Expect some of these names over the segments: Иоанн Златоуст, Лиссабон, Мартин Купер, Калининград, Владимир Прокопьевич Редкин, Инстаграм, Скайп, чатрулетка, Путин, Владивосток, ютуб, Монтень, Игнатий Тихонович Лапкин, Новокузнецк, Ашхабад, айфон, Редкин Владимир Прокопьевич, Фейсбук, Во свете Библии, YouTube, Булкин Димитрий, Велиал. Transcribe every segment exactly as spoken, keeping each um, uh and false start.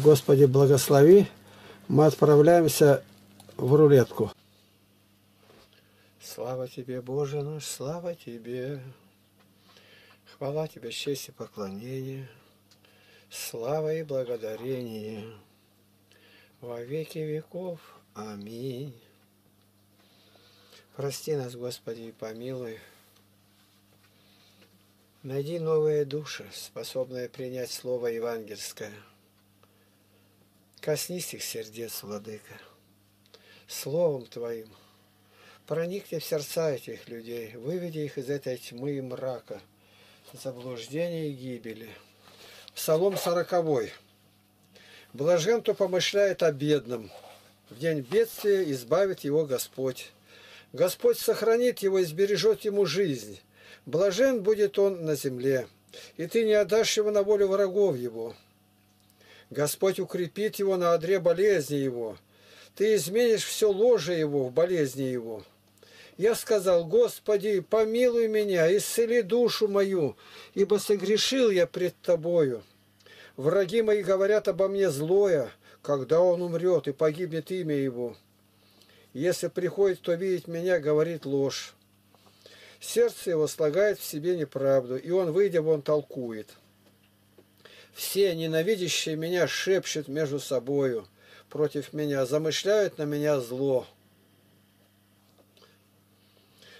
Господи, благослови, мы отправляемся в рулетку. Слава Тебе, Боже наш, слава Тебе, хвала Тебе, честь и поклонение, слава и благодарение во веки веков. Аминь. Прости нас, Господи, и помилуй. Найди новые души, способные принять слово евангельское. Коснись их сердец, Владыка, словом Твоим. Проникни в сердца этих людей, выведи их из этой тьмы и мрака, заблуждения и гибели. Псалом сороковой. Блажен, кто помышляет о бедном. В день бедствия избавит его Господь. Господь сохранит его и сбережет ему жизнь. Блажен будет он на земле, и ты не отдашь его на волю врагов его. Господь укрепит его на одре болезни его. Ты изменишь все ложе его в болезни его. Я сказал: Господи, помилуй меня, исцели душу мою, ибо согрешил я пред Тобою. Враги мои говорят обо мне злое, когда он умрет и погибнет имя его. Если приходит, кто видит меня, говорит ложь. Сердце его слагает в себе неправду, и он, выйдя вон, толкует. Все ненавидящие меня шепчут между собою против меня, замышляют на меня зло.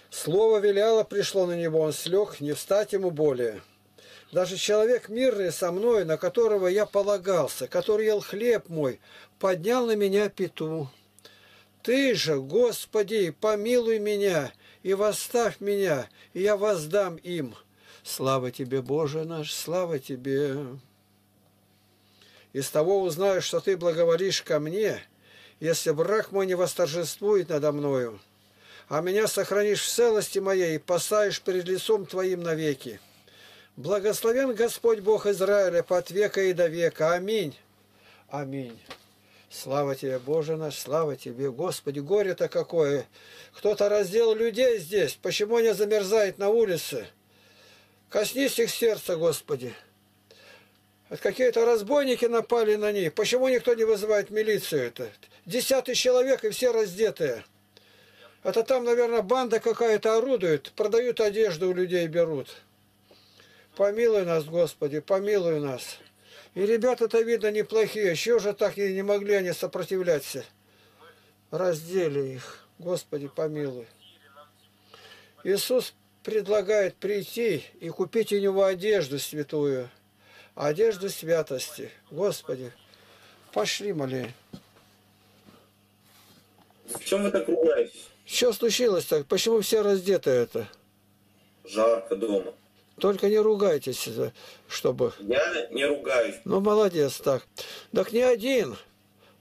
Слово Велиала пришло на него, он слег, не встать ему более. Даже человек мирный со мной, на которого я полагался, который ел хлеб мой, поднял на меня пету. Ты же, Господи, помилуй меня, и восставь меня, и я воздам им. Слава Тебе, Боже наш, слава Тебе. Из того узнаю, что Ты благоволишь ко мне, если враг мой не восторжествует надо мною, а меня сохранишь в целости моей и пасаешь перед лицом Твоим навеки. Благословен Господь Бог Израиля под века и до века. Аминь. Аминь. Слава Тебе, Боже наш, слава Тебе, Господи, горе-то какое! Кто-то раздел людей здесь, почему они замерзают на улице? Коснись их сердца, Господи. Какие-то разбойники напали на них, почему никто не вызывает милицию? Это десятый человек и все раздетые. Это там, наверное, банда какая-то орудует, продают одежду у людей, берут. Помилуй нас, Господи, помилуй нас. И ребята-то, видно, неплохие. Чего же так и не могли они сопротивляться? Раздели их. Господи, помилуй. Иисус предлагает прийти и купить у него одежду святую. Одежду святости. Господи, пошли, моли. В чем вы так ругаетесь? Что случилось так? Почему все раздеты это? Жарко дома. Только не ругайтесь, чтобы... Я не ругаюсь. Ну, молодец так. Так не один.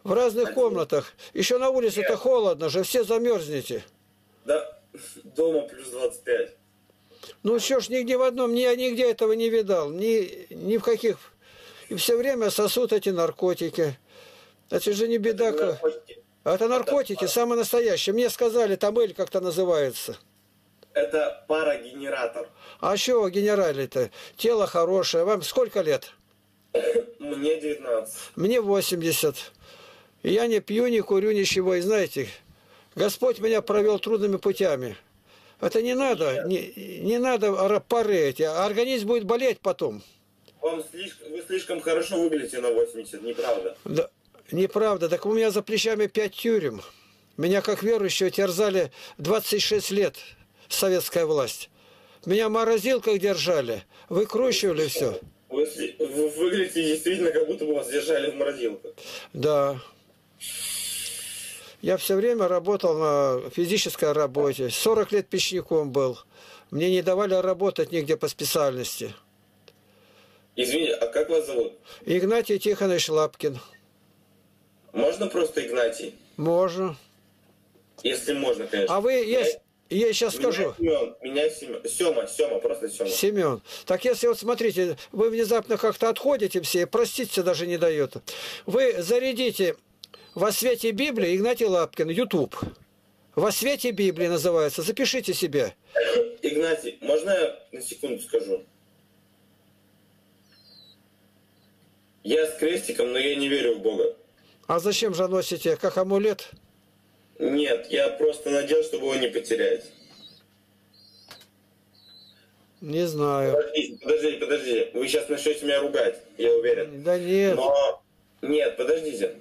В разных один. комнатах. Еще на улице-то холодно же, все замерзнете. Да, дома плюс двадцать пять. Ну, что ж, нигде в одном, я нигде этого не видал. Ни, ни в каких... И все время сосут эти наркотики. Это же не беда... Это наркотики, это наркотики это самые настоящие. Мне сказали, там Эль как-то называется. Это парогенератор. А чего генерали-то? Тело хорошее. Вам сколько лет? Мне девятнадцать. Мне восемьдесят. Я не пью, не курю, ничего. И знаете, Господь меня провел трудными путями. Это не надо. Не, не надо пары эти. Организм будет болеть потом. Вам слишком, вы слишком хорошо выглядите на восемьдесят, неправда? Да, неправда. Так у меня за плечами пять тюрем. Меня как верующего терзали двадцать шесть лет. Советская власть. Меня в морозилках держали, выкручивали все. Вы, вы выглядите действительно, как будто бы вас держали в морозилках. Да. Я все время работал на физической работе. сорок лет печником был. Мне не давали работать нигде по специальности. Извините, а как вас зовут? Игнатий Тихонович Лапкин. Можно просто Игнатий? Можно. Если можно, конечно. А вы есть... Я сейчас меня скажу. Семен, меня Семен, Сема, Сема, просто Сема. Семен. Так если вот смотрите, вы внезапно как-то отходите все, проститься даже не дает. Вы зарядите «Во свете Библии» Игнатий Лапкин, YouTube. «Во свете Библии» называется. Запишите себе. Игнатий, можно я на секунду скажу? Я с крестиком, но я не верю в Бога. А зачем же носите? Как амулет? Нет, я просто надел, чтобы его не потерять. Не знаю. Подожди, подожди, подожди. Вы сейчас начнете меня ругать, я уверен. Да нет. Но... Нет, подождите.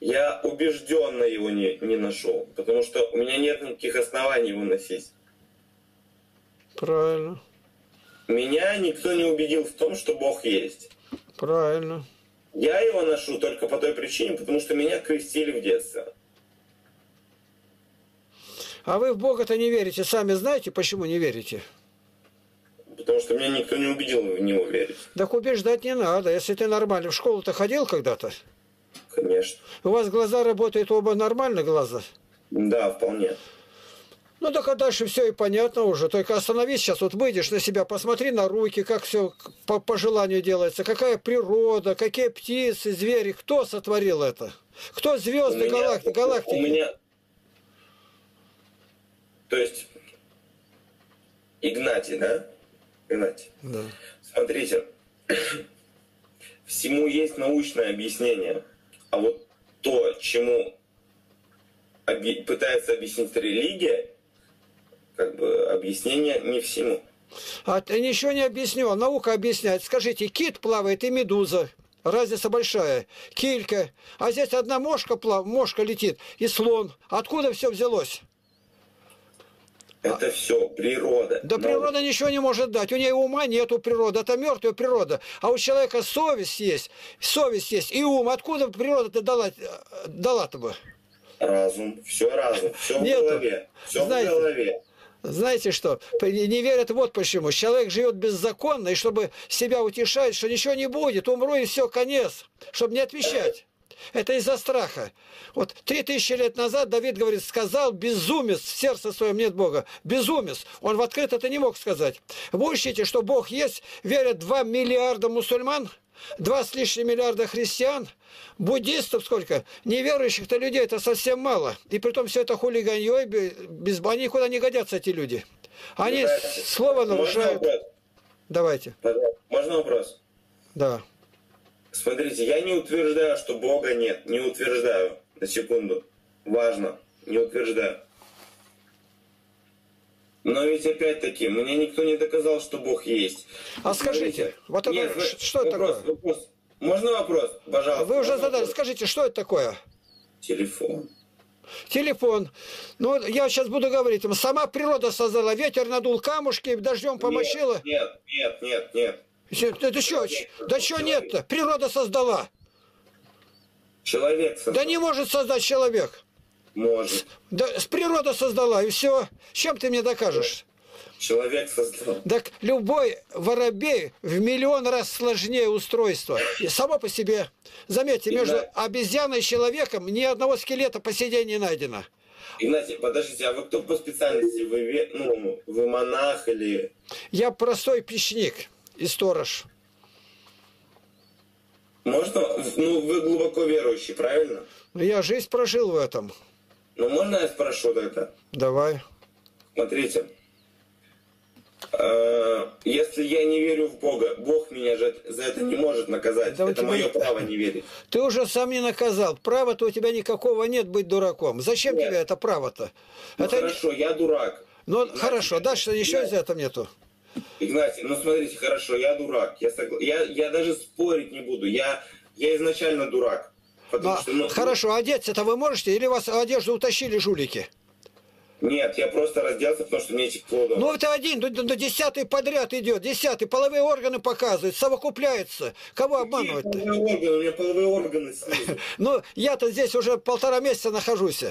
Я убежденно его не, не ношу, потому что у меня нет никаких оснований его носить. Правильно. Меня никто не убедил в том, что Бог есть. Правильно. Я его ношу только по той причине, потому что меня крестили в детстве. А вы в Бога-то не верите. Сами знаете, почему не верите? Потому что меня никто не убедил в него верить. Так убеждать не надо. Если ты нормально. В школу-то ходил когда-то? Конечно. У вас глаза работают оба нормально, глаза? Да, вполне. Ну так а дальше все и понятно уже. Только остановись сейчас, вот выйдешь на себя, посмотри на руки, как все по, по желанию делается, какая природа, какие птицы, звери, кто сотворил это? Кто звезды, у меня, галакти, галактики? У меня... То есть Игнатий, да? Игнатий. Да. Смотрите, всему есть научное объяснение, а вот то, чему пытается объяснить религия, как бы объяснение не всему. А ты ничего не объяснил, наука объясняет. Скажите, кит плавает и медуза, разница большая, килька, а здесь одна мошка, плав... мошка летит и слон. Откуда все взялось? Это а... все природа. Да наука. Природа ничего не может дать, у нее ума нету природы, это мертвая природа, а у человека совесть есть, совесть есть и ум. Откуда природа-то дала, дала-то бы? Разум, все разум, все в голове, все в голове. Знаете что, не верят вот почему. Человек живет беззаконно, и чтобы себя утешать, что ничего не будет, умру и все, конец, чтобы не отвечать. Это из-за страха. Вот три тысячи лет назад Давид, говорит, сказал безумец, в сердце своем нет Бога. Безумец. Он в открыто это не мог сказать. Вы учите, что Бог есть, верят два миллиарда мусульман, два с лишним миллиарда христиан, буддистов сколько? Неверующих-то людей это совсем мало. И притом все это хулиганье, без... они никуда не годятся, эти люди. Они Давайте. слово нарушают. Можно Давайте. Можно вопрос? Да. Смотрите, я не утверждаю, что Бога нет. Не утверждаю. На секунду. Важно. Не утверждаю. Но ведь опять-таки, мне никто не доказал, что Бог есть. А скажите, вот это нет, что это такое? Вопрос. Можно вопрос, пожалуйста? Вы уже задали. Вопрос. Скажите, что это такое? Телефон. Телефон. Ну, я сейчас буду говорить. Сама природа создала. Ветер надул камушки, дождем помочила. Нет, нет, нет, нет. нет. Это что? Да что нет-то? Природа создала. Человек создал. Да не может создать человек. Может. Да, природа создала, и все. Чем ты мне докажешь? Человек создал. Так любой воробей в миллион раз сложнее устройство. И само по себе. Заметьте, Игнат... между обезьяной и человеком ни одного скелета по сей день не найдено. Игнатий, подождите, а вы кто по специальности? Вы, ну, вы монах или... Я простой печник и сторож. Можно? Ну, вы глубоко верующий, правильно? Я жизнь прожил в этом. Ну, можно я спрошу тогда? Давай. Смотрите. Э-э- если я не верю в Бога, Бог меня же за это не может наказать. Да это мое нет. право не верить. Ты уже сам не наказал. Права-то у тебя никакого нет быть дураком. Зачем нет. тебе это право-то? Ну, это... Хорошо, я дурак. Ну, Игнатий, хорошо. Дальше еще Игнатий. из этого нету. Игнатий, ну смотрите, хорошо, я дурак. Я, согла... я, я даже спорить не буду. Я, я изначально дурак. Потому а, что, ну, хорошо, одеться-то вы можете? Или вас одежду утащили жулики? Нет, я просто разделся, потому что мне тепло. Да. Ну это один, до, до десятый подряд идет, десятый, половые органы показывают, совокупляется. Кого обманывать-то? Половые органы, у меня половые органы снизу. Ну, я-то здесь уже полтора месяца нахожусь.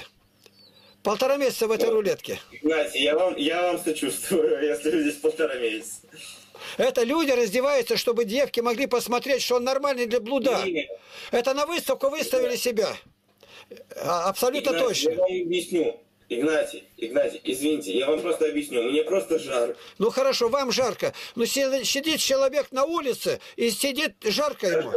Полтора месяца в этой рулетке. Игнатий, я вам, я вам сочувствую, если вы здесь полтора месяца. Это люди раздеваются, чтобы девки могли посмотреть, что он нормальный для блуда. Нет. Это на выставку выставили Игнатий. себя. Абсолютно Игнатий, точно. Я вам объясню. Игнатий, Игнатий, извините, я вам просто объясню. Мне просто жарко. Ну хорошо, вам жарко. Но сидит человек на улице и сидит жарко ему.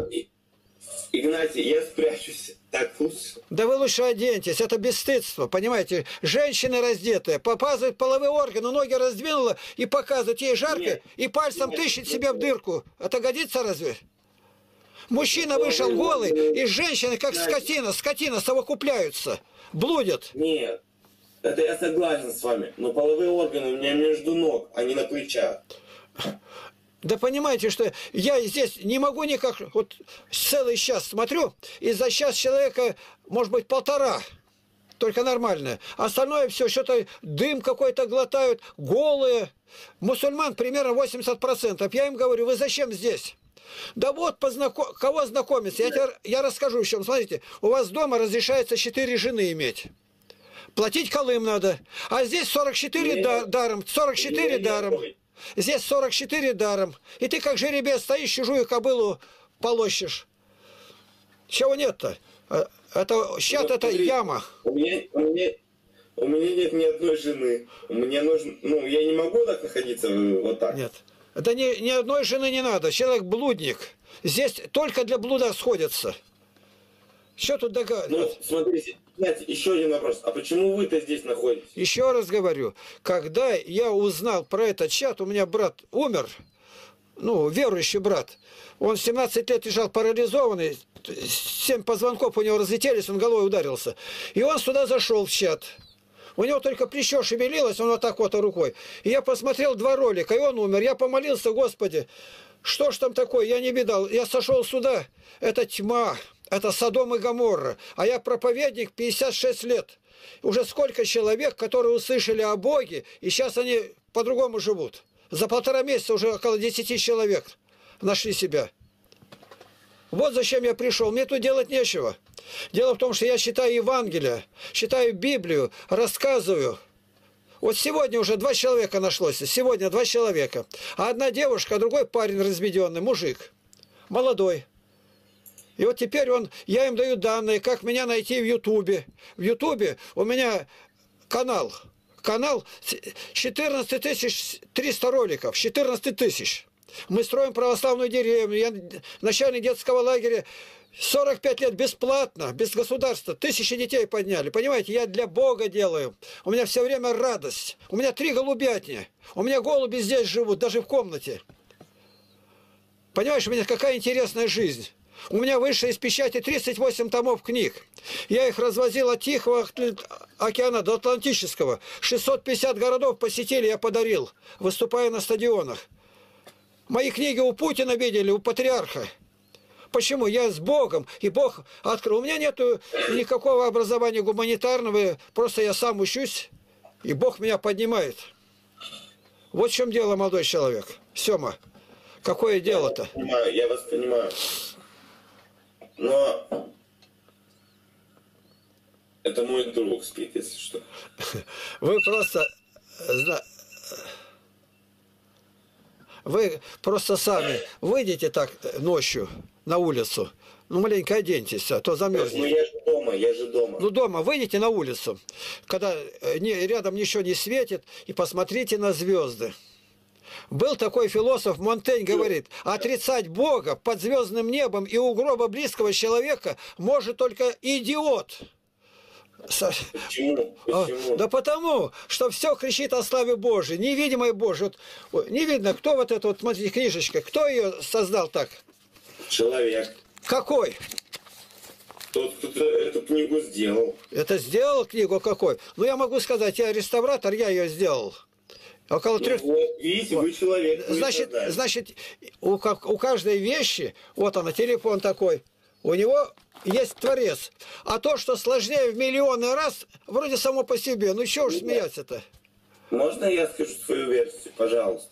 Игнатий, я спрячусь. Так лучше. Да вы лучше оденьтесь. Это бесстыдство, понимаете? Женщины раздетые, показывают половые органы, ноги раздвинула и показывают ей жарко, нет, и пальцем нет, тыщет нет, себя нет. в дырку. Это годится разве? Мужчина вышел голый, и женщины, как скотина, скотина, совокупляются, блудят. Нет, это я согласен с вами, но половые органы у меня между ног, а не на плечах. Да понимаете, что я здесь не могу никак, вот целый час смотрю, и за час человека, может быть, полтора, только нормальное. Остальное все, что-то дым какой-то глотают, голые. Мусульман примерно восемьдесят процентов. Я им говорю, вы зачем здесь? Да вот, познаком... кого знакомиться? Я, тебе... я расскажу еще. Смотрите, у вас дома разрешается четыре жены иметь. Платить колым надо. А здесь сорок четыре да... даром. сорок четыре даром. Здесь сорок четыре даром. И ты как жеребец стоишь, чужую кобылу полощешь. Чего нет-то? Это сейчас это яма. У меня, у, меня, у меня нет ни одной жены. Мне нужно, ну, я не могу так находиться вот так. Нет. Это ни, ни одной жены не надо. Человек блудник. Здесь только для блуда сходятся. Что тут договариваться? Ну, смотрите, знаете, еще один вопрос. А почему вы-то здесь находитесь? Еще раз говорю. Когда я узнал про этот чат, у меня брат умер. Ну, верующий брат. Он семнадцать лет лежал парализованный, семь позвонков у него разлетелись, он головой ударился. И он сюда зашел в чат. У него только плечо шевелилось, он вот так вот рукой. И я посмотрел два ролика, и он умер. Я помолился, Господи, что ж там такое, я не видал. Я сошел сюда, это тьма, это Содом и Гоморра. А я проповедник пятьдесят шесть лет. Уже сколько человек, которые услышали о Боге, и сейчас они по-другому живут. За полтора месяца уже около десяти человек нашли себя. Вот зачем я пришел. Мне тут делать нечего. Дело в том, что я читаю Евангелие, читаю Библию, рассказываю. Вот сегодня уже два человека нашлось. Сегодня два человека. А одна девушка, а другой парень разведенный, мужик. Молодой. И вот теперь он, я им даю данные, как меня найти в Ютубе. В Ютубе у меня канал. Канал четырнадцать тысяч триста роликов. четырнадцать тысяч. Мы строим православную деревню. Я начальник детского лагеря. сорок пять лет бесплатно, без государства. Тысячи детей подняли. Понимаете, я для Бога делаю. У меня все время радость. У меня три голубятни. У меня голуби здесь живут, даже в комнате. Понимаешь, у меня какая интересная жизнь. У меня вышло из печати тридцать восемь томов книг. Я их развозил от Тихого океана до Атлантического. шестьсот пятьдесят городов посетили, я подарил, выступая на стадионах. Мои книги у Путина видели, у патриарха. Почему? Я с Богом, и Бог открыл. У меня нет никакого образования гуманитарного, просто я сам учусь, и Бог меня поднимает. Вот в чем дело, молодой человек. Сема, какое дело-то? Я вас понимаю, я вас понимаю. Но это мой друг спит, если что. Вы просто... Вы просто сами выйдите так ночью на улицу, ну маленько оденьтесь, а то замерзнете. Ну я же дома, я же дома. Ну дома, выйдите на улицу, когда рядом ничего не светит, и посмотрите на звезды. Был такой философ, Монтень говорит, отрицать Бога под звездным небом и у гроба близкого человека может только идиот. Почему? Почему? Да потому, что все кричит о славе Божьей, невидимой Божьей. Вот, не видно, кто вот эта вот, смотрите, книжечка, кто ее создал так? Человек. Какой? Тот, кто эту книгу сделал. Это сделал книгу какой? Ну я могу сказать, я реставратор, я ее сделал. Около трех... вот, видите, вот. Вы человек. Вы значит, значит у, как, у каждой вещи, вот она, телефон такой, у него... есть Творец. А то, что сложнее в миллионы раз, вроде само по себе. Ну, чего уж смеяться-то? Можно я скажу свою версию, пожалуйста?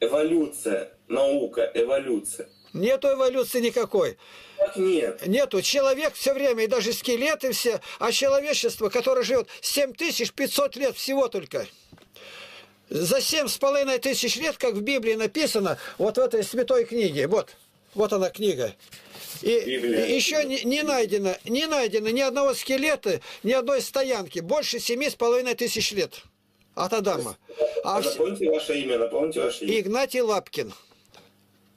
Эволюция, наука, эволюция. Нету эволюции никакой. Так нет. Нету. Человек все время, и даже скелеты все, а человечество, которое живет семь тысяч пятьсот лет всего только. За семь с половиной тысяч лет, как в Библии написано, вот в этой святой книге. Вот. Вот она книга. И, и еще не, не найдено, не найдено ни одного скелета, ни одной стоянки. Больше семи с половиной тысяч лет от Адама. А напомните ваше имя, напомните ваше имя. Игнатий Лапкин.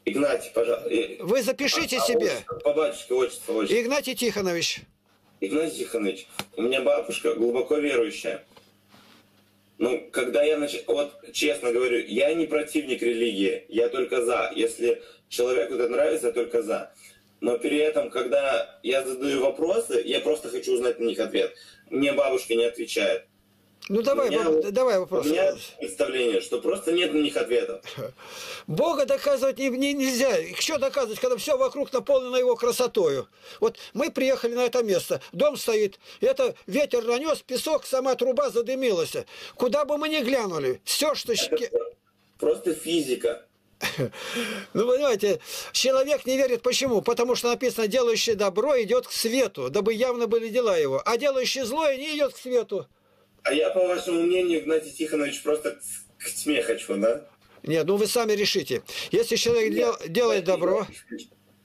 Игнатий, пожалуйста. Вы запишите а, себе. А, по батюшке, отчество, отчество. Игнатий Тихонович. Игнатий Тихонович, у меня бабушка глубоко верующая. Ну, когда я нач... вот честно говорю, я не противник религии, я только за. Если человеку это нравится, я только за. Но при этом, когда я задаю вопросы, я просто хочу узнать на них ответ. Мне бабушка не отвечает. Ну давай, у меня, баб... давай вопрос. У меня представление, что просто нет на них ответа. Бога доказывать нельзя. Что доказывать, когда все вокруг наполнено его красотою? Вот мы приехали на это место, дом стоит, это ветер нанес, песок, сама труба задымилась. Куда бы мы ни глянули, все, что... Это просто физика. Ну, понимаете, человек не верит. Почему? Потому что написано, делающий добро идет к свету, дабы явно были дела его. А делающий злое не идет к свету. А я, по вашему мнению, Игнатий Тихонович, просто к тьме хочу, да? Нет, ну вы сами решите. Если человек дел, делает добро...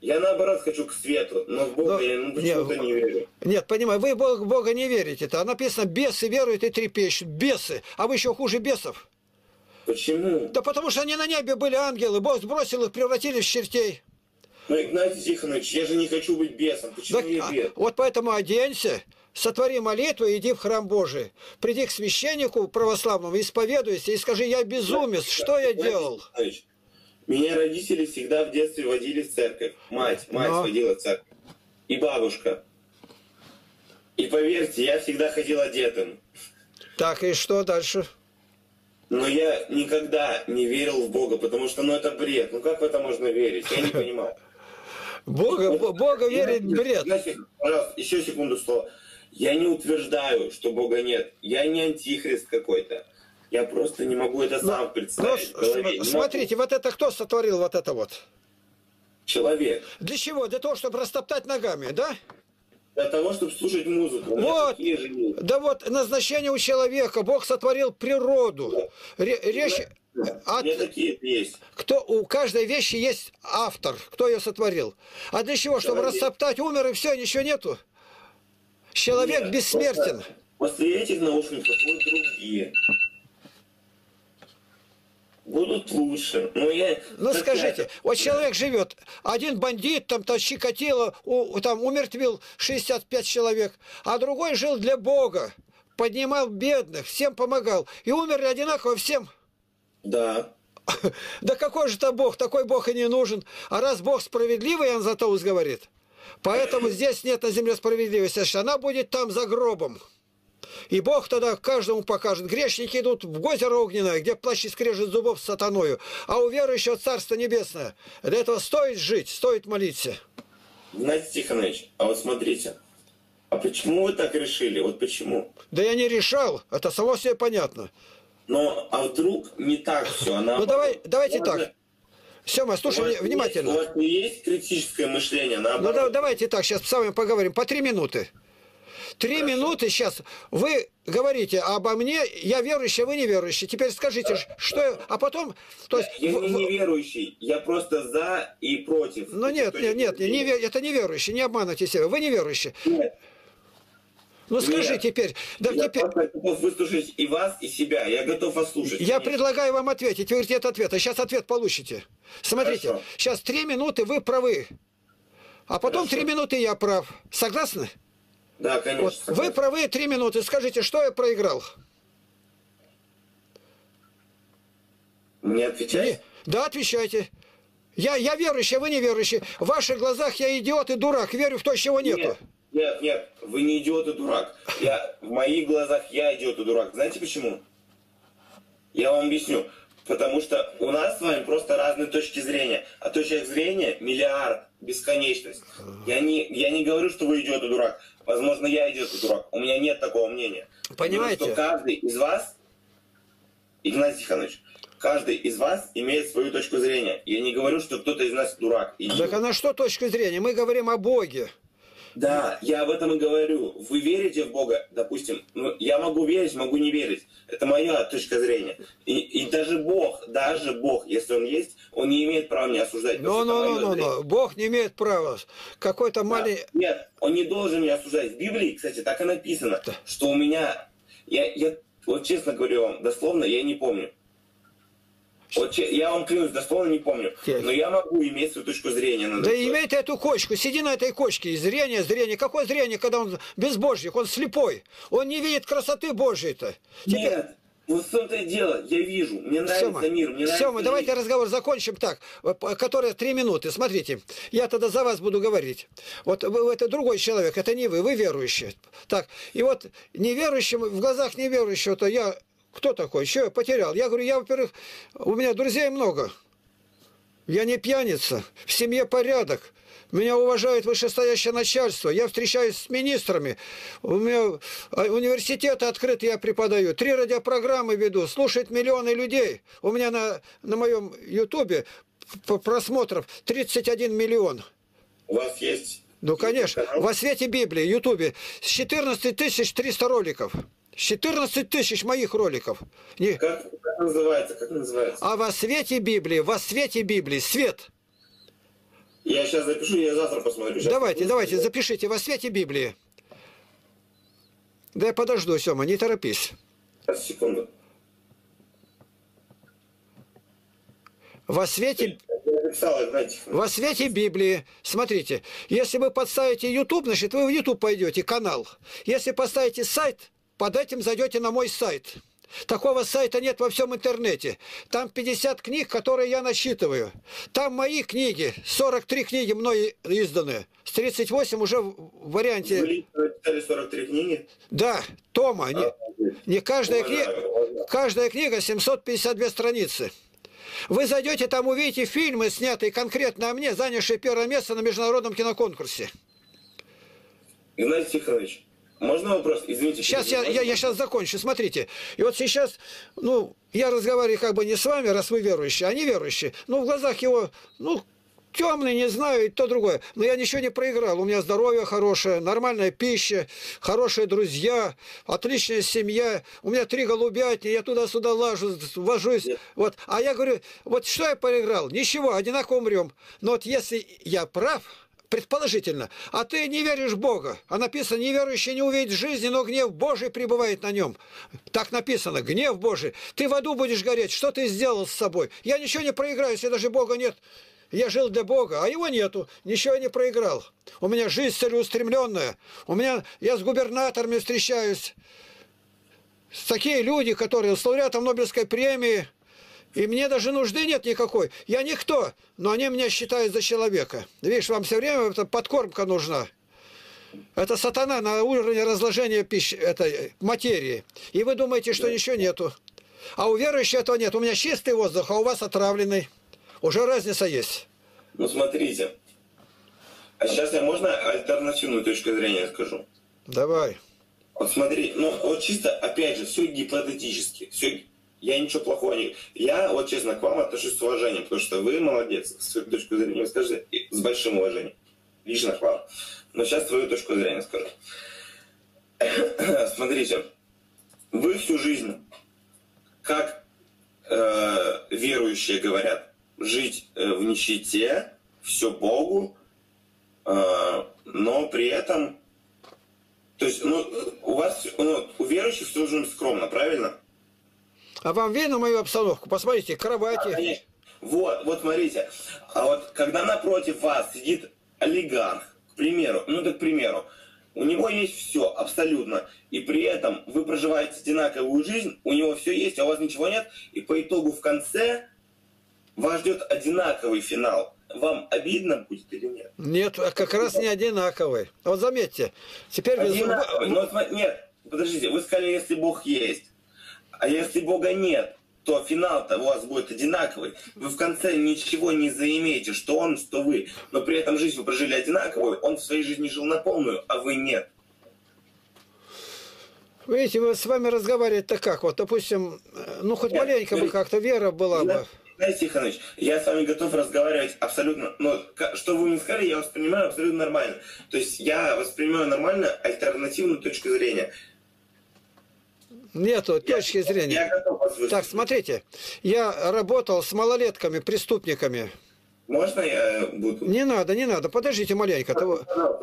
Я наоборот хочу к свету, но в Бога но, я ну, почему-то не верю. Нет, понимаю, вы в Бога, Бога не верите. Там написано, бесы веруют и трепещут. Бесы. А вы еще хуже бесов. Почему? Да потому что они на небе были ангелы. Бог сбросил их, превратили в чертей. Ну, Игнатий Тихонович, я же не хочу быть бесом. Почему так, я бес? А, вот поэтому оденься. Сотвори молитву и иди в храм Божий. Приди к священнику православному, исповедуйся и скажи, я безумец, что я делал? Меня родители всегда в детстве водили в церковь. Мать, мать Но... водила в церковь. И бабушка. И поверьте, я всегда ходил одетым. Так, и что дальше? Но я никогда не верил в Бога, потому что, ну, это бред. Ну, как в это можно верить? Я не понимаю. Бога, Бога верит бред. Пожалуйста, еще секунду слово. Я не утверждаю, что Бога нет. Я не антихрист какой-то. Я просто не могу это сам но, представить. Но, смотрите, вот это кто сотворил вот это вот? Человек. Для чего? Для того, чтобы растоптать ногами, да? Для того, чтобы слушать музыку. Вот. Да вот, назначение у человека. Бог сотворил природу. Да. Речь... От... Такие есть. Кто, у каждой вещи есть автор, кто ее сотворил. А для чего? Чтобы человек. Растоптать, умер и все, ничего нету? Человек Нет, бессмертен. Просто, после этих наушников будут другие. Будут лучше. Но я, ну скажите, я... вот человек живет, один бандит, там, там щекотило, у, там умертвил шестьдесят пять человек, а другой жил для Бога, поднимал бедных, всем помогал. И умерли одинаково всем. Да. Да какой же то Бог? Такой Бог и не нужен. А раз Бог справедливый, Иоанн Златоуст говорит, поэтому здесь нет на земле справедливости. Она будет там за гробом. И Бог тогда каждому покажет. Грешники идут в озеро огненное, где плащ и скрежет зубов с сатаною. А у верующего Царство Небесное. Для этого стоит жить, стоит молиться. Игнатий Тихонович, а вот смотрите, а почему вы так решили? Вот почему? Да я не решал, это само себе понятно. Но, а вдруг не так все? Она... Ну, давай, давайте Можно... так. Сема, слушай есть, внимательно. У вас не есть критическое мышление? Наоборот. Ну, да, давайте так, сейчас с вами поговорим. По три минуты. Три Хорошо. Минуты сейчас. Вы говорите обо мне, я верующий, вы неверующий. Теперь скажите, да. что... А потом... То есть, я в... не неверующий, я просто за и против. Ну, нет, нет, нет, не, это неверующий, не обманывайте себя. Вы неверующий. Нет. Ну скажи Нет. теперь. Да я теперь... готов выслушать и вас, и себя. Я готов вас слушать. Я Конечно. Предлагаю вам ответить. Вы говорите, это ответ. А сейчас ответ получите. Смотрите, Хорошо. Сейчас три минуты вы правы. А потом три минуты я прав. Согласны? Да, конечно. Вот. Согласен. Вы правы три минуты. Скажите, что я проиграл? Мне отвечаете? Да, отвечайте. Я, я верующий, вы неверующий. В ваших глазах я идиот и дурак. Верю в то, чего нету. Нет. Нет, нет, вы не идиот и дурак. Я, в моих глазах я идиот и дурак. Знаете почему? Я вам объясню. Потому что у нас с вами просто разные точки зрения. А точек зрения миллиард, бесконечность. Я не, я не говорю, что вы идиот и дурак. Возможно, я идиот и дурак. У меня нет такого мнения. Понимаете? Потому что каждый из вас, Игнатий Тихонович, каждый из вас имеет свою точку зрения. Я не говорю, что кто-то из нас дурак. Идиот. Так а на что точка зрения? Мы говорим о Боге. Да, я об этом и говорю. Вы верите в Бога, допустим, ну, я могу верить, могу не верить. Это моя точка зрения. И, и даже Бог, даже Бог, если Он есть, Он не имеет права меня осуждать. Но, но, но, но, но, Бог не имеет права. Какой-то маленький... Да, нет, Он не должен меня осуждать. В Библии, кстати, так и написано, да. что у меня... Я, я, вот честно говорю вам, дословно я не помню. Вот, я вам клянусь, дословно не помню, но я могу иметь свою точку зрения. Да иметь эту кочку, сиди на этой кочке, и зрение, зрение. Какое зрение, когда он безбожник, он слепой, он не видит красоты Божьей-то. Теперь... Нет, Вот в том-то и дело, я вижу, мне нравится Сема, мир, мне нравится Сема, мир. Давайте разговор закончим так, которые три минуты. Смотрите, я тогда за вас буду говорить. Вот вы, это другой человек, это не вы, вы верующие. Так, и вот неверующим, в глазах неверующего, то я, кто такой, что я потерял? Я говорю, я, во-первых, у меня друзей много, я не пьяница, в семье порядок. Меня уважает вышестоящее начальство. Я встречаюсь с министрами. У меня университеты открыты, я преподаю. Три радиопрограммы веду. Слушают миллионы людей. У меня на, на моем ютубе просмотров тридцать один миллион. У вас есть? Ну, конечно. Во свете Библии, ютубе. четырнадцать тысяч триста роликов. четырнадцать тысяч моих роликов. Не... Как, как называется? Как называется? А во свете Библии, во свете Библии, свет. Я сейчас запишу, я завтра посмотрю. Сейчас давайте, посмотрю. Давайте, запишите во свете Библии. Да я подожду, Сема, не торопись. Сейчас, секунду. Во свете... Написал, знаете, во свете Библии. Смотрите, если вы подставите ютуб, значит, вы в ютуб пойдете, канал. Если поставите сайт, под этим зайдете на мой сайт. Такого сайта нет во всем интернете. Там пятьдесят книг, которые я насчитываю. Там мои книги, сорок три книги мной изданы. С тридцати восьми уже в варианте... Вы читали сорок три книги? Да, тома. А, не, не каждая, кни... каждая книга семьсот пятьдесят две страницы. Вы зайдете, там увидите фильмы, снятые конкретно о мне, занявшие первое место на международном киноконкурсе. Игнатий Тихонович. Можно вопрос? Извините. Сейчас я, я, я сейчас закончу. Смотрите. И вот сейчас, ну, я разговариваю как бы не с вами, раз вы верующие, а не верующие. Ну, в глазах его, ну, темный, не знаю, и то другое. Но я ничего не проиграл. У меня здоровье хорошее, нормальная пища, хорошие друзья, отличная семья. У меня три голубятни, я туда-сюда лажу, вожусь. Нет. Вот. А я говорю, вот что я проиграл? Ничего, одинаково умрем. Но вот если я прав... Предположительно. А ты не веришь в Бога. А написано, неверующий не увидит жизни, но гнев Божий пребывает на нем. Так написано, гнев Божий. Ты в аду будешь гореть. Что ты сделал с собой? Я ничего не проиграю, если даже Бога нет. Я жил для Бога, а его нету. Ничего я не проиграл. У меня жизнь целеустремленная. У меня, я с губернаторами встречаюсь. Такие люди, которые с лауреатом Нобелевской премии. И мне даже нужды нет никакой. Я никто, но они меня считают за человека. Видишь, вам все время подкормка нужна. Это сатана на уровне разложения пищи, этой материи. И вы думаете, что ничего нету. А у верующих этого нет. У меня чистый воздух, а у вас отравленный. Уже разница есть. Ну, смотрите. А сейчас я можно альтернативную точку зрения скажу? Давай. Вот смотри, ну вот чисто, опять же, все гипотетически, все. Я ничего плохого не... Я, вот честно, к вам отношусь с уважением, потому что вы молодец, свою точку зрения вы скажете, с большим уважением. Лично к вам. Но сейчас свою точку зрения скажу. Смотрите, вы всю жизнь, как э, верующие говорят, жить в нищете, все Богу, э, но при этом... То есть, ну, у вас, ну, у верующих все очень скромно, правильно? А вам видно мою обстановку? Посмотрите, кровати. А, вот, вот смотрите. А вот когда напротив вас сидит олигарх, к примеру, ну так к примеру, у него есть все абсолютно, и при этом вы проживаете одинаковую жизнь, у него все есть, а у вас ничего нет, и по итогу в конце вас ждет одинаковый финал. Вам обидно будет или нет? Нет, как раз не одинаковый. Вот заметьте, теперь... Одинаковый, но, нет, подождите, вы сказали, если Бог есть. А если Бога нет, то финал-то у вас будет одинаковый. Вы в конце ничего не заимеете, что он, что вы. Но при этом жизнь вы прожили одинаковую, он в своей жизни жил на полную, а вы нет. Видите, мы с вами разговаривать-то как? Вот, допустим, ну хоть нет, маленько говорит, бы как-то вера была бы. Игнатий Тихонович, я с вами готов разговаривать абсолютно... Ну, что вы мне сказали, я воспринимаю абсолютно нормально. То есть я воспринимаю нормально альтернативную точку зрения. Нету точки зрения. Так, смотрите, я работал с малолетками, преступниками. Можно я буду? Не надо, не надо. Подождите маленько.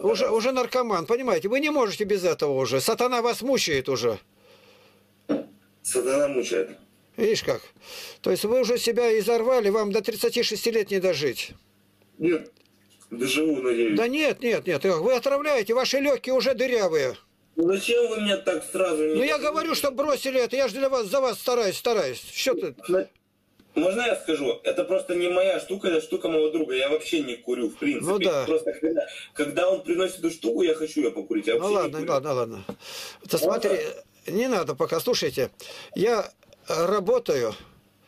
Уже, уже наркоман, понимаете? Вы не можете без этого уже. Сатана вас мучает уже. Сатана мучает. Видишь как? То есть вы уже себя изорвали, вам до тридцати шести лет не дожить. Нет, доживу, надеюсь. Да нет, нет, нет. Вы отравляете, ваши легкие уже дырявые. Ну зачем вы меня так сразу... Ну я говорю, что бросили это, я же для вас, за вас стараюсь, стараюсь. Что ты... Можно я скажу? Это просто не моя штука, это штука моего друга. Я вообще не курю, в принципе. Ну да. Просто когда, когда он приносит эту штуку, я хочу ее покурить. Я ну ладно, не ладно, ладно. Это, смотри, не надо пока, слушайте. Я работаю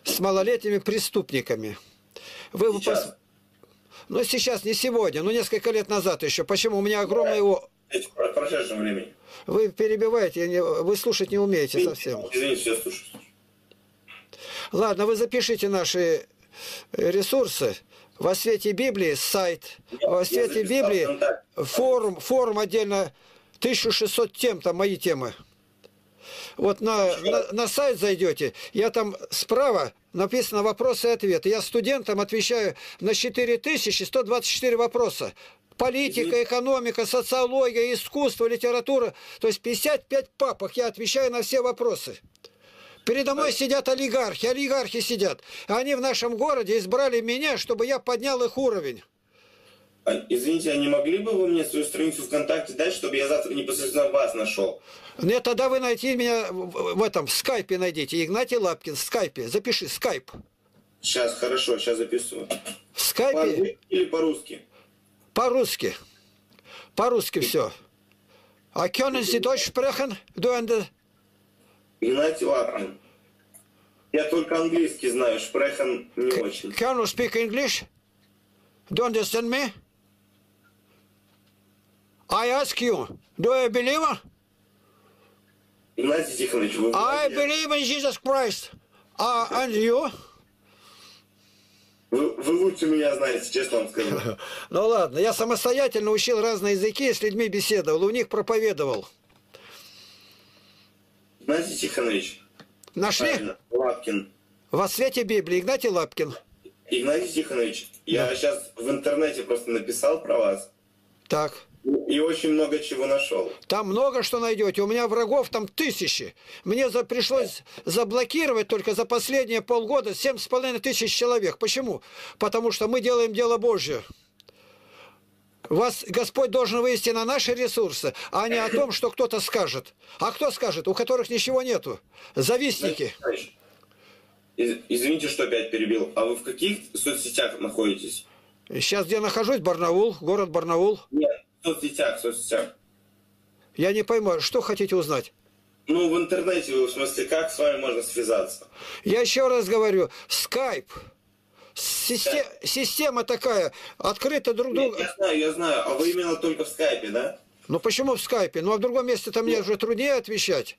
с малолетними преступниками. Вы сейчас? Пос... Ну сейчас, не сегодня, но несколько лет назад еще. Почему? У меня огромное... В прошедшем времени. Вы перебиваете, не... вы слушать не умеете извините, совсем. Извините, я слушаю. Ладно, вы запишите наши ресурсы. Во свете Библии сайт, я, во свете Библии форум, форум отдельно, тысяча шестьсот тем, там мои темы. Вот на, на, на сайт зайдете, я там справа написано вопросы и ответы. Я студентам отвечаю на четыре тысячи сто двадцать четыре вопроса. Политика, экономика, социология, искусство, литература. То есть пятьдесят пять папок я отвечаю на все вопросы. Передо мной сидят олигархи, олигархи сидят. Они в нашем городе избрали меня, чтобы я поднял их уровень. Извините, а не могли бы вы мне свою страницу ВКонтакте дать, чтобы я завтра непосредственно вас нашел? Нет, тогда вы найти меня в этом, в скайпе найдите. Игнатий Лапкин, в скайпе. Запиши, скайп. Сейчас, хорошо, сейчас записываю. В скайпе? По-русски или по-русски? По-русски. По-русски все. А können Sie Deutsch sprechen? Игнатий Лапкин. Я только английский знаю, шпрехен не очень. Can you speak English? Do you understand me? I ask you, do you believe? Игнатий Тихонович, вы... I believe in Jesus Christ. Uh, and you? Вы, вы лучше меня знаете, честно вам скажу. Ну ладно, я самостоятельно учил разные языки, с людьми беседовал, у них проповедовал. Игнатий Тихонович. Нашли? Правильно. Лапкин. Во свете Библии. Игнатий Лапкин. Игнатий Тихонович, я да. сейчас в интернете просто написал про вас. Так. И очень много чего нашел. Там много что найдете. У меня врагов там тысячи. Мне за, пришлось заблокировать только за последние полгода семь с половиной тысяч человек. Почему? Потому что мы делаем дело Божье. Вас Господь должен вывести на наши ресурсы, а не о том, что кто-то скажет. А кто скажет? У которых ничего нету. Завистники. Извините, что опять перебил. А вы в каких соцсетях находитесь? Сейчас где нахожусь? Барнаул. Город Барнаул. Нет, в соцсетях, в соцсетях. Я не пойму, что хотите узнать? Ну, в интернете, в смысле, как с вами можно связаться? Я еще раз говорю, скайп. Систем, система такая, открыта друг другу. Я знаю, я знаю, а вы именно только в скайпе, да? Ну почему в скайпе? Ну а в другом месте-то мне уже труднее отвечать.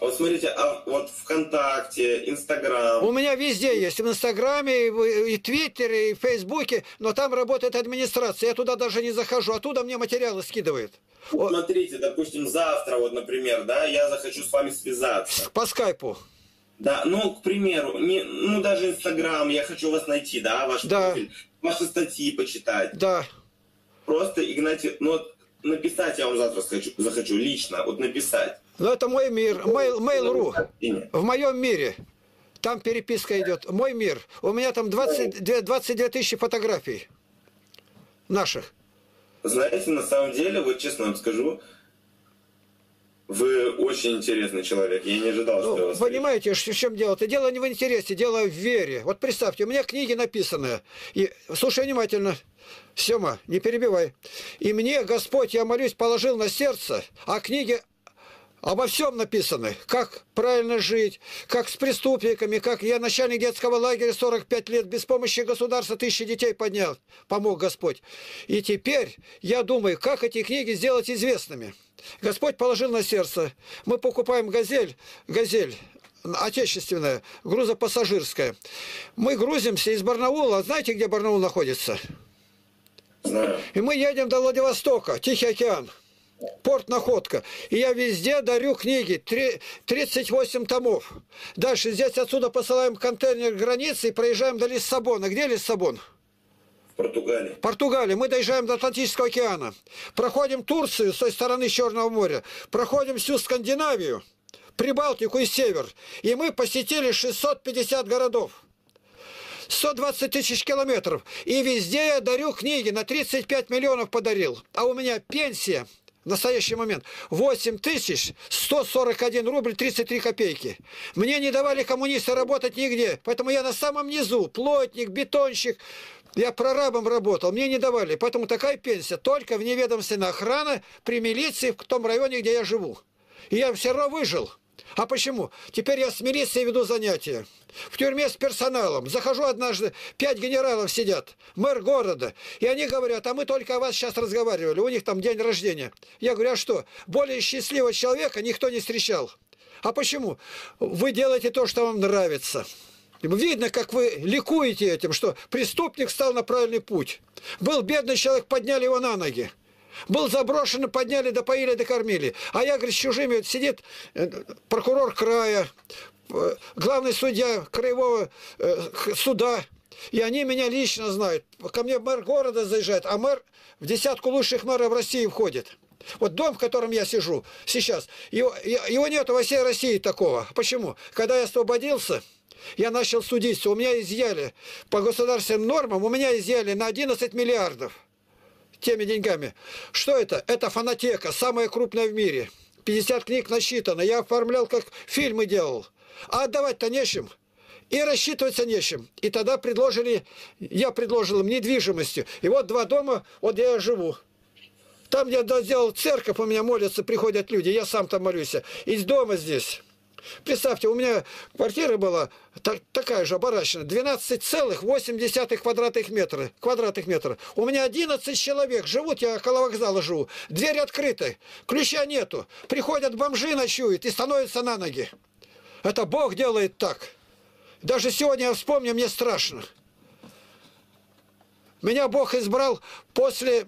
Вот смотрите, а вот ВКонтакте, Инстаграм. У меня везде есть, в Инстаграме, и Твиттере, и в Фейсбуке, но там работает администрация, я туда даже не захожу, оттуда мне материалы скидывает. Вот смотрите, допустим, завтра, вот, например, да, я захочу с вами связаться. По скайпу. Да, ну, к примеру, не, ну, даже Инстаграм, я хочу вас найти, да, ваш да. профиль, ваши статьи почитать. Да. Просто, Игнатий, ну, вот написать я вам завтра захочу, захочу лично, вот написать. Ну, это мой мир, mail точка ру, в моем мире, там переписка идет, мой мир, у меня там двадцать две тысячи фотографий наших. Знаете, на самом деле, вот честно вам скажу, вы очень интересный человек, я не ожидал, ну, что вас... Понимаете, в чем дело-то? Дело не в интересе, дело в вере. Вот представьте, у меня книги написаны. И... Слушай внимательно, Сема, не перебивай. И мне Господь, я молюсь, положил на сердце, а книги обо всем написаны. Как правильно жить, как с преступниками, как я начальник детского лагеря сорок пять лет, без помощи государства тысячи детей поднял, помог Господь. И теперь я думаю, как эти книги сделать известными. Господь положил на сердце. Мы покупаем газель, газель отечественная, грузопассажирская. Мы грузимся из Барнаула. Знаете, где Барнаул находится? Знаю. И мы едем до Владивостока, Тихий океан, порт Находка. И я везде дарю книги, тридцать восемь томов. Дальше здесь отсюда посылаем контейнер границы и проезжаем до Лиссабона. Где Лиссабон? Португалия. Португалия. Мы доезжаем до Атлантического океана. Проходим Турцию с той стороны Черного моря. Проходим всю Скандинавию, Прибалтику и Север. И мы посетили шестьсот пятьдесят городов. сто двадцать тысяч километров. И везде я дарю книги. На тридцать пять миллионов подарил. А у меня пенсия в настоящий момент восемь тысяч сто сорок один рубль тридцать три копейки. Мне не давали коммунисты работать нигде, поэтому я на самом низу, плотник, бетонщик. Я прорабом работал, мне не давали. Поэтому такая пенсия только в неведомственной охране, при милиции, в том районе, где я живу. И я все равно выжил. А почему? Теперь я с милицией веду занятия. В тюрьме с персоналом. Захожу однажды, пять генералов сидят, мэр города. И они говорят, а мы только о вас сейчас разговаривали, у них там день рождения. Я говорю, а что? Более счастливого человека никто не встречал. А почему? Вы делаете то, что вам нравится. Видно, как вы ликуете этим, что преступник стал на правильный путь. Был бедный человек, подняли его на ноги. Был заброшен, подняли, допоили, докормили. А я, говорит, с чужими сидит прокурор края, главный судья краевого суда. И они меня лично знают. Ко мне мэр города заезжает, а мэр в десятку лучших мэров России входит. Вот дом, в котором я сижу сейчас, его, его нет во всей России такого. Почему? Когда я освободился, я начал судиться. У меня изъяли, по государственным нормам, у меня изъяли на одиннадцать миллиардов. Теми деньгами. Что это? Это фонотека, самая крупная в мире. пятьдесят книг насчитано. Я оформлял, как фильмы делал. А отдавать-то нечем. И рассчитываться нечем. И тогда предложили, я предложил им недвижимостью. И вот два дома, вот я живу. Там я сделал церковь, у меня молятся, приходят люди. Я сам там молюсь. Из дома здесь. Представьте, у меня квартира была так, такая же, обораченная, двенадцать целых восемь десятых квадратных метра, квадратных метра. У меня одиннадцать человек живут, я около вокзала живу. Двери открыты, ключа нету. Приходят бомжи, ночуют и становятся на ноги. Это Бог делает так. Даже сегодня я вспомню, мне страшно. Меня Бог избрал после...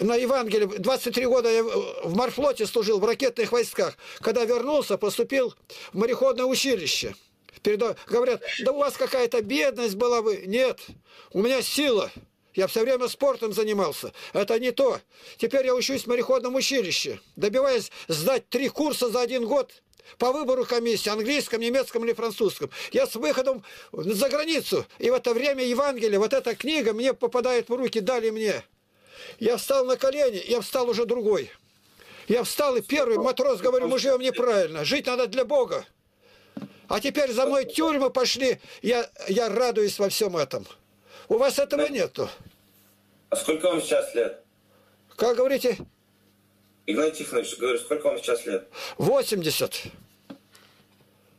На Евангелии двадцать три года я в морфлоте служил, в ракетных войсках. Когда вернулся, поступил в мореходное училище. Передо... Говорят, да у вас какая-то бедность была бы. Нет, у меня сила. Я все время спортом занимался. Это не то. Теперь я учусь в мореходном училище, добиваясь сдать три курса за один год по выбору комиссии, английском, немецком или французском. Я с выходом за границу. И в это время Евангелие, вот эта книга мне попадает в руки, дали мне. Я встал на колени, я встал уже другой. Я встал, и первый матрос говорил, мы живем неправильно, жить надо для Бога. А теперь за мной тюрьмы пошли, я, я радуюсь во всем этом. У вас этого нету. А сколько вам сейчас лет? Как говорите? Игнатий Тихонович, говорю, сколько вам сейчас лет? восемьдесят.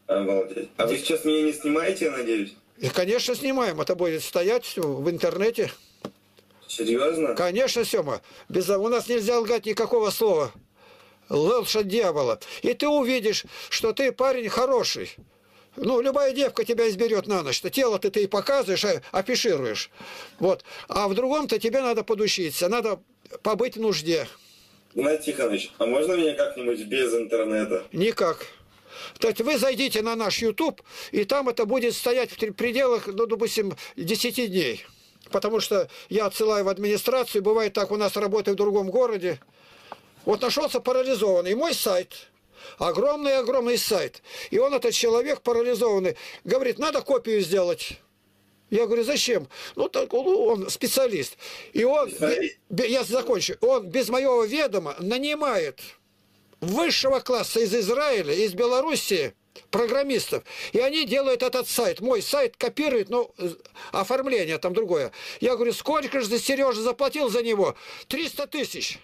Обалдеть. А вы сейчас меня не снимаете, я надеюсь? И, конечно, снимаем, это будет стоять в интернете. Серьезно? Конечно, Сема. Без... У нас нельзя лгать никакого слова. Лучше дьявола. И ты увидишь, что ты парень хороший. Ну, любая девка тебя изберет на ночь. Тело-то ты и показываешь, а афишируешь. Вот. А в другом-то тебе надо подучиться. Надо побыть в нужде. Игнатий Тихонович, а можно меня как-нибудь без интернета? Никак. То есть вы зайдите на наш ютуб, и там это будет стоять в пределах, ну, допустим, десяти дней. Потому что я отсылаю в администрацию, бывает так, у нас работает в другом городе. Вот нашелся парализованный, мой сайт, огромный-огромный сайт. И он, этот человек парализованный, говорит, надо копию сделать. Я говорю, зачем? Ну, так, он специалист. И он, я, я закончу, он без моего ведома нанимает высшего класса из Израиля, из Белоруссии, программистов. И они делают этот сайт. Мой сайт копирует, но оформление там другое. Я говорю, сколько же Сережа заплатил за него? триста тысяч.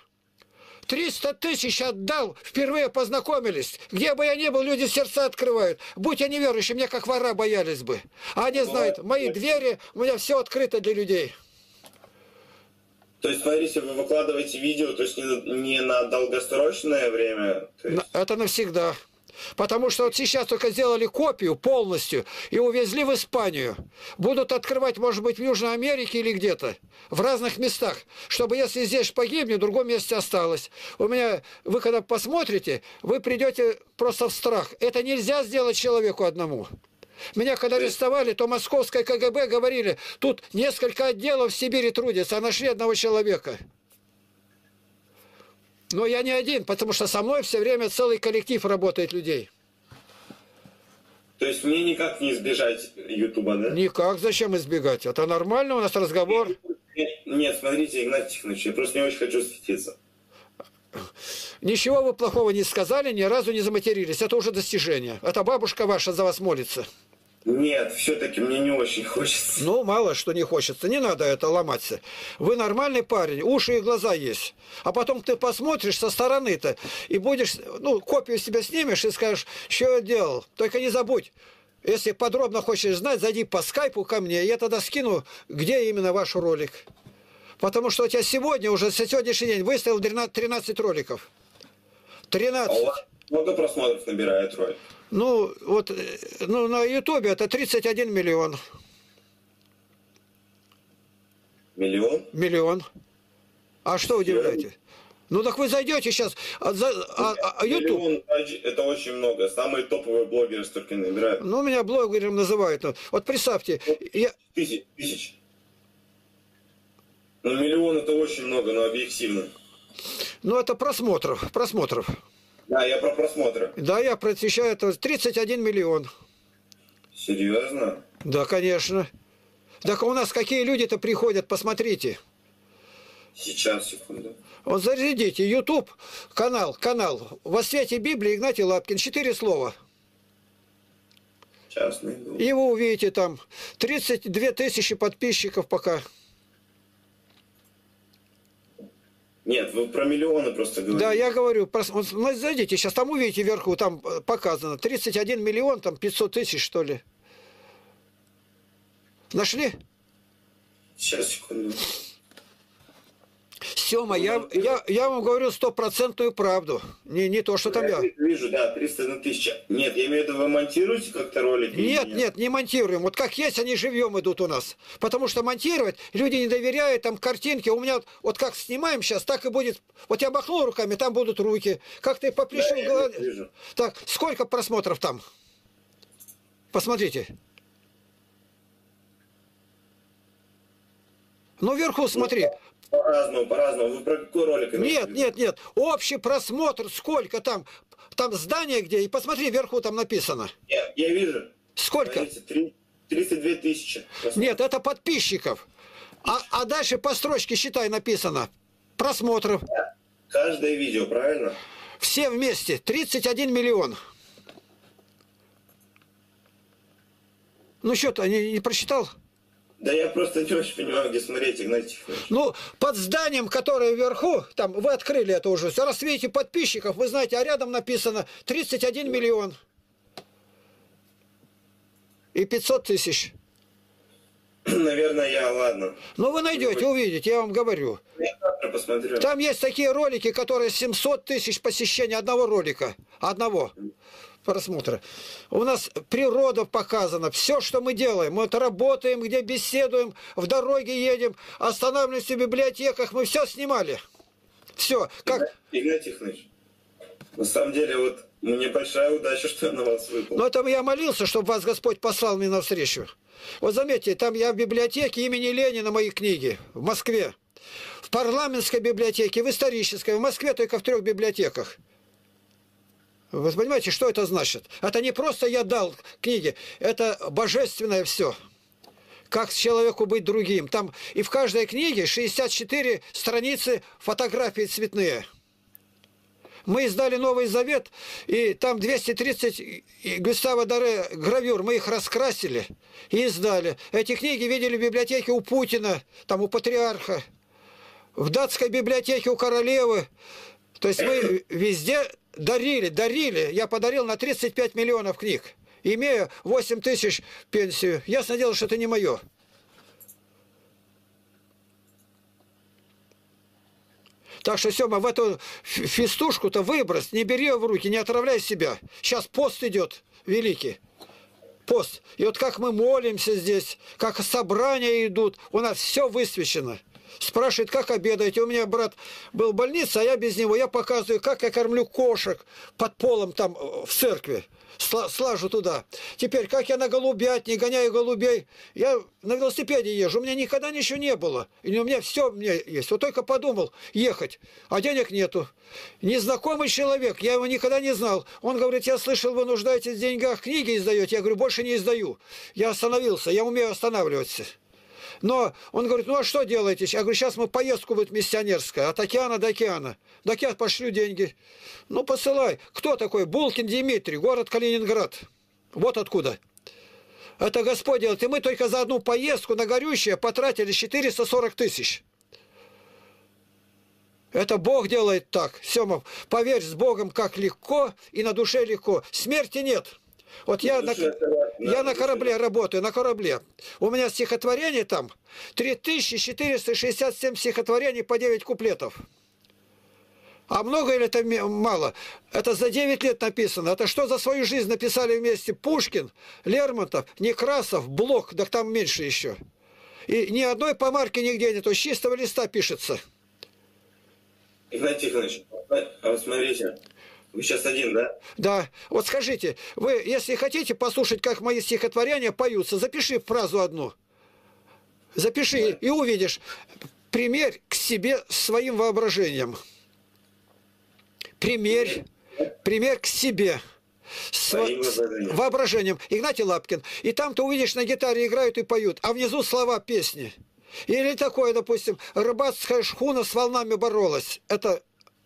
триста тысяч отдал. Впервые познакомились. Где бы я ни был, люди сердца открывают. Будь я неверующий, меня как вора боялись бы. А они знают, мои двери, у меня все открыто для людей. То есть, смотрите, вы выкладываете видео, то есть не на долгосрочное время? Есть... Это навсегда. Потому что вот сейчас только сделали копию полностью и увезли в Испанию. Будут открывать, может быть, в Южной Америке или где-то, в разных местах, чтобы если здесь погибнет, в другом месте осталось. У меня, вы когда посмотрите, вы придете просто в страх. Это нельзя сделать человеку одному. Меня когда арестовали, то московское КГБ говорили, тут несколько отделов в Сибири трудятся, а нашли одного человека. Но я не один, потому что со мной все время целый коллектив работает людей. То есть мне никак не избежать ютуба, да? Никак, зачем избегать? Это нормально у нас разговор? Нет, нет, смотрите, Игнатий Тихонович, я просто не очень хочу светиться. Ничего вы плохого не сказали, ни разу не заматерились. Это уже достижение. Это бабушка ваша за вас молится. Нет, все-таки мне не очень хочется. Ну, мало что не хочется. Не надо это ломаться. Вы нормальный парень, уши и глаза есть. А потом ты посмотришь со стороны-то и будешь, ну, копию себя снимешь и скажешь, что я делал. Только не забудь, если подробно хочешь знать, зайди по скайпу ко мне, я тогда скину, где именно ваш ролик. Потому что у тебя сегодня уже, со сегодняшний день, выставил тринадцать роликов. тринадцать. А у вас много просмотров набирает ролик? Ну, вот, ну, на Ютубе это тридцать один миллион. Миллион? Миллион. А что удивляете? Ну, так вы зайдете сейчас. А, а, а, YouTube... Миллион, это очень много. Самые топовые блогеры столько набирают. Ну, меня блогером называют. Вот представьте. Я... Тысяч, тысяч. Ну, миллион это очень много, но объективно. Ну, это просмотров, просмотров. Да, я про просмотры. Да, я просвещаю это. тридцать один миллион. Серьезно? Да, конечно. Так у нас какие люди-то приходят, посмотрите. Сейчас, секунду. Вот зарядите, YouTube, канал, канал. Во свете Библии Игнатий Лапкин. Четыре слова. Сейчас найду. И вы увидите там. тридцать две тысячи подписчиков пока. Нет, вы про миллионы просто говорите. Да, я говорю. Про... Ну, зайдите, сейчас там увидите вверху, там показано. тридцать один миллион, там пятьсот тысяч, что ли. Нашли? Сейчас, секунду. Сема, я, я, я вам говорю стопроцентную правду. Не, не то, что там я. Я вижу, да, триста на тысячу. Нет, я имею в виду, вы монтируете как-то ролики? Нет, нет, нет, не монтируем. Вот как есть, они живьем идут у нас. Потому что монтировать люди не доверяют, там картинки. У меня вот, вот как снимаем сейчас, так и будет. Вот я махнул руками, там будут руки. Как ты поплещу да, голову. Так, сколько просмотров там? Посмотрите. Ну, вверху смотри. По-разному, по-разному. Вы про какой ролик? Нет, нет, нет. Общий просмотр, сколько там? Там здание где? И посмотри, вверху там написано. Я, я вижу. Сколько? тридцать две тысячи. Нет, это подписчиков. А, а дальше по строчке, считай, написано. Просмотров. Каждое видео, правильно? Все вместе. тридцать один миллион. Ну что-то не, не прочитал? Да я просто не очень понимаю, где смотреть, Игнатий Тихонович. Ну, под зданием, которое вверху, там, вы открыли это уже, раз видите подписчиков, вы знаете, а рядом написано тридцать один миллион и пятьсот тысяч. Наверное, я, ладно. Ну, вы найдете, увидите, я вам говорю. Я завтра посмотрю. Там есть такие ролики, которые семьсот тысяч посещений одного ролика, одного. Просмотра. У нас природа показана, все, что мы делаем. Мы работаем, где беседуем, в дороге едем, останавливаемся в библиотеках, мы все снимали. Все. Как... Игнатий Тихонович, на самом деле, вот мне большая удача, что я на вас выпал. Но там я молился, чтобы вас Господь послал мне навстречу. Вот заметьте, там я в библиотеке имени Ленина, мои книги, в Москве. В парламентской библиотеке, в исторической, в Москве только в трех библиотеках. Вы понимаете, что это значит? Это не просто я дал книги, это божественное все. Как человеку быть другим. Там и в каждой книге шестьдесят четыре страницы фотографии цветные. Мы издали Новый Завет, и там двести тридцать Гюстава Доре гравюр, мы их раскрасили и издали. Эти книги видели в библиотеке у Путина, там у патриарха, в датской библиотеке у королевы. То есть мы везде... Дарили, дарили. Я подарил на тридцать пять миллионов книг. Имея восемь тысяч пенсию. Ясно дело, что это не мое. Так что, Сема, в эту фистушку-то выбрось. Не бери ее в руки, не отравляй себя. Сейчас пост идет великий. Пост. И вот как мы молимся здесь, как собрания идут. У нас все высвечено. Спрашивает, как обедаете. У меня брат был в больнице, а я без него. Я показываю, как я кормлю кошек под полом там в церкви. Слажу туда. Теперь, как я на голубятни, гоняю голубей. Я на велосипеде езжу. У меня никогда ничего не было. И у меня все у меня есть. Вот только подумал ехать, а денег нету. Незнакомый человек, я его никогда не знал. Он говорит, я слышал, вы нуждаетесь в деньгах, книги издаете. Я говорю, больше не издаю. Я остановился, я умею останавливаться. Но он говорит, ну а что делаете? Я говорю, сейчас мы поездку будет миссионерская, от океана до океана. Так я пошлю деньги. Ну посылай. Кто такой? Булкин Димитрий, город Калининград. Вот откуда. Это Господь делает. И мы только за одну поездку на горючее потратили четыреста сорок тысяч. Это Бог делает так, Семов. Поверь, с Богом как легко и на душе легко. Смерти нет. Вот я на, я на корабле работаю, на корабле. У меня стихотворений там три тысячи четыреста шестьдесят семь стихотворений по девять куплетов. А много или это мало? Это за девять лет написано. Это что за свою жизнь написали вместе Пушкин, Лермонтов, Некрасов, Блок, да там меньше еще. И ни одной помарки нигде нет, с чистого листа пишется. Игнатий Тихонович, а вот смотрите, вы сейчас один, да? Да. Вот скажите, вы, если хотите послушать, как мои стихотворения поются, запиши фразу одну. Запиши, да. И увидишь пример к себе своим воображением. Пример, пример к себе. С воображением. воображением. Игнатий Лапкин. И там ты увидишь, на гитаре играют и поют, а внизу слова песни. Или такое, допустим, рыбацкая шхуна с волнами боролась. Это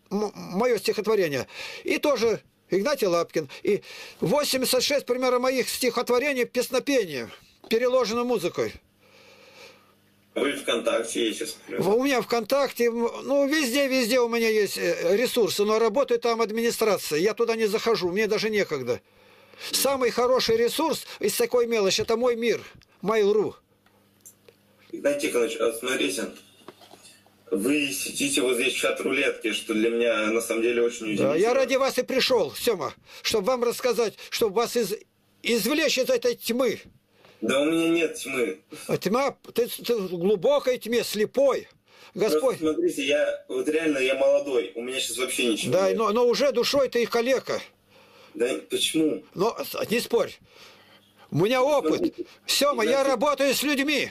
мое стихотворение. И тоже Игнатий Лапкин. И восемьдесят шесть примеров моих стихотворений песнопения, переложено музыкой. Вы ВКонтакте есть, я смотрю. У меня ВКонтакте, ну, везде-везде у меня есть ресурсы, но работает там администрация. Я туда не захожу, мне даже некогда. Самый хороший ресурс из такой мелочи – это мой мир, майл точка ру. Игнатий Тихонович, вот смотрите, вы сидите вот здесь в чатрулетке, что для меня на самом деле очень удивительно. Да, я ради вас и пришел, Сема, чтобы вам рассказать, чтобы вас из... извлечь из этой тьмы. Да у меня нет тьмы. А тьма, ты, ты в глубокой тьме, слепой. Господь. Просто смотрите, я вот реально, я молодой, у меня сейчас вообще ничего да, нет. Да, но, но уже душой ты и калека. Да почему? Но не спорь, у меня опыт. Сема, я работаю с людьми.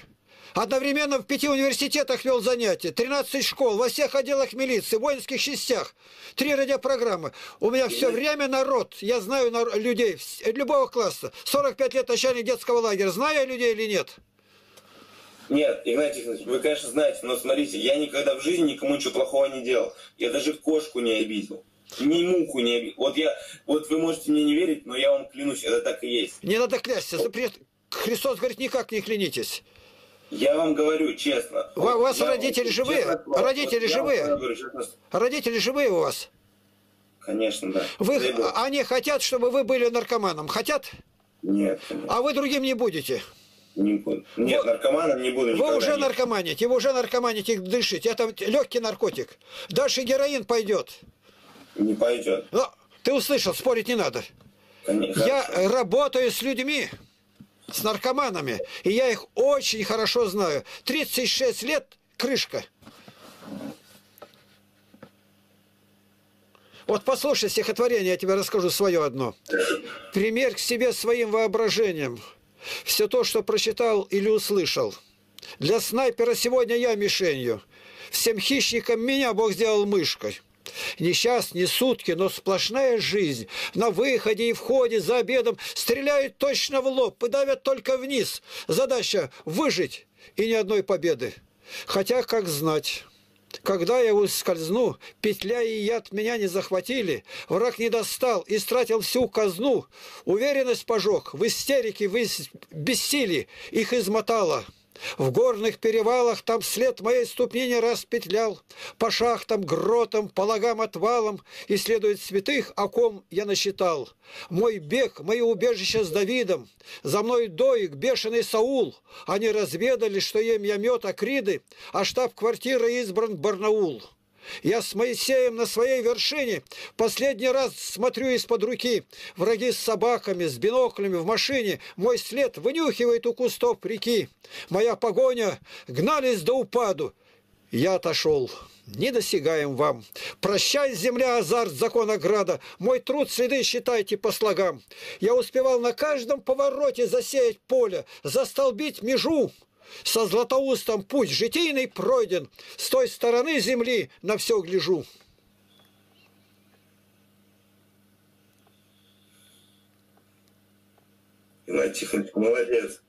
Одновременно в пяти университетах вел занятия, тринадцать школ, во всех отделах милиции, воинских частях, три радиопрограммы. У меня все время народ, я знаю народ, людей любого класса. сорок пять лет начальник детского лагеря. Знаю я людей или нет? Нет, Игнатий Тихонович, вы, конечно, знаете, но смотрите, я никогда в жизни никому ничего плохого не делал. Я даже кошку не обидел. Ни муху не обидел. Вот, я, вот вы можете мне не верить, но я вам клянусь, это так и есть. Не надо клясться. Христос говорит, никак не клянитесь. Я вам говорю честно. У вас родители живые? Родители живые? Родители живые у вас? Конечно, да. Вы, они хотят, чтобы вы были наркоманом? Хотят? Нет. А вы другим не будете? Не буду. Нет, вы, наркоманом не буду. Вы уже наркоманите, вы уже наркоманите, дышите. Это легкий наркотик. Дальше героин пойдет. Не пойдет. Но, ты услышал, спорить не надо. Конечно. Я работаю с людьми. С наркоманами. И я их очень хорошо знаю. тридцать шесть лет крышка. Вот послушай стихотворение, я тебе расскажу свое одно. Пример к себе своим воображением. Все то, что прочитал или услышал. Для снайпера сегодня я мишенью. Всем хищникам меня Бог сделал мышкой. Ни час, ни сутки, но сплошная жизнь. На выходе и входе, за обедом стреляют точно в лоб и давят только вниз. Задача – выжить и ни одной победы. Хотя, как знать, когда я ускользну, петля и яд меня не захватили, враг не достал, истратил всю казну. Уверенность пожег, в истерике, в бессилии их измотала. В горных перевалах там след моей ступни не раз петлял, по шахтам, гротам, по логам, отвалам, и следует святых, о ком я насчитал. Мой бег, мои убежища с Давидом, за мной доик, бешеный Саул. Они разведали, что ем я мед акриды, а штаб-квартира избран Барнаул. Я с Моисеем на своей вершине последний раз смотрю из-под руки. Враги с собаками, с биноклями в машине. Мой след вынюхивает у кустов реки. Моя погоня гнались до упаду. Я отошел. Недосягаем вам. Прощай, земля, азарт, закон ограда. Мой труд, следы считайте по слогам. Я успевал на каждом повороте засеять поле, застолбить межу. Со Златоустом путь житийный пройден, с той стороны земли на все гляжу. Игнатий Тихонович, молодец.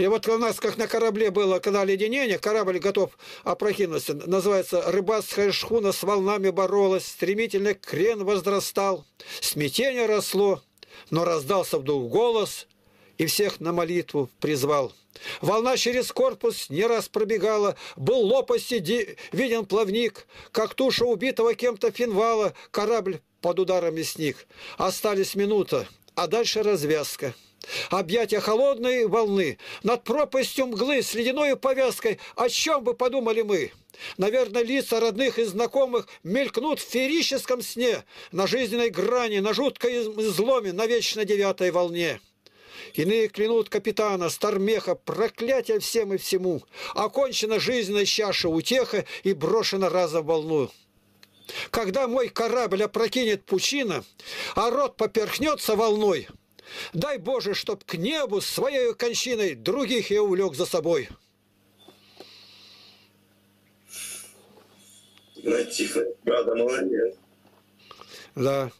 И вот у нас, как на корабле было, когда оледенение, корабль готов опрокинуться. Называется «Рыбацкая шхуна с волнами боролась, стремительно крен возрастал, смятение росло, но раздался вдруг голос и всех на молитву призвал. Волна через корпус не раз пробегала, был лопасти виден плавник, как туша убитого кем-то финвала, корабль под ударами сник. Остались минута, а дальше развязка. Объятия холодной волны, над пропастью мглы с ледяной повязкой, о чем бы подумали мы? Наверное, лица родных и знакомых мелькнут в феерическом сне, на жизненной грани, на жуткой изломе, на вечно девятой волне. Иные клянут капитана, стармеха, проклятие всем и всему. Окончена жизненная чаша утеха и брошена разом в волну. Когда мой корабль опрокинет пучина, а рот поперхнется волной, дай Боже, чтоб к небу своей кончиной других я увлек за собой». Тихо, правда, молодец. Да.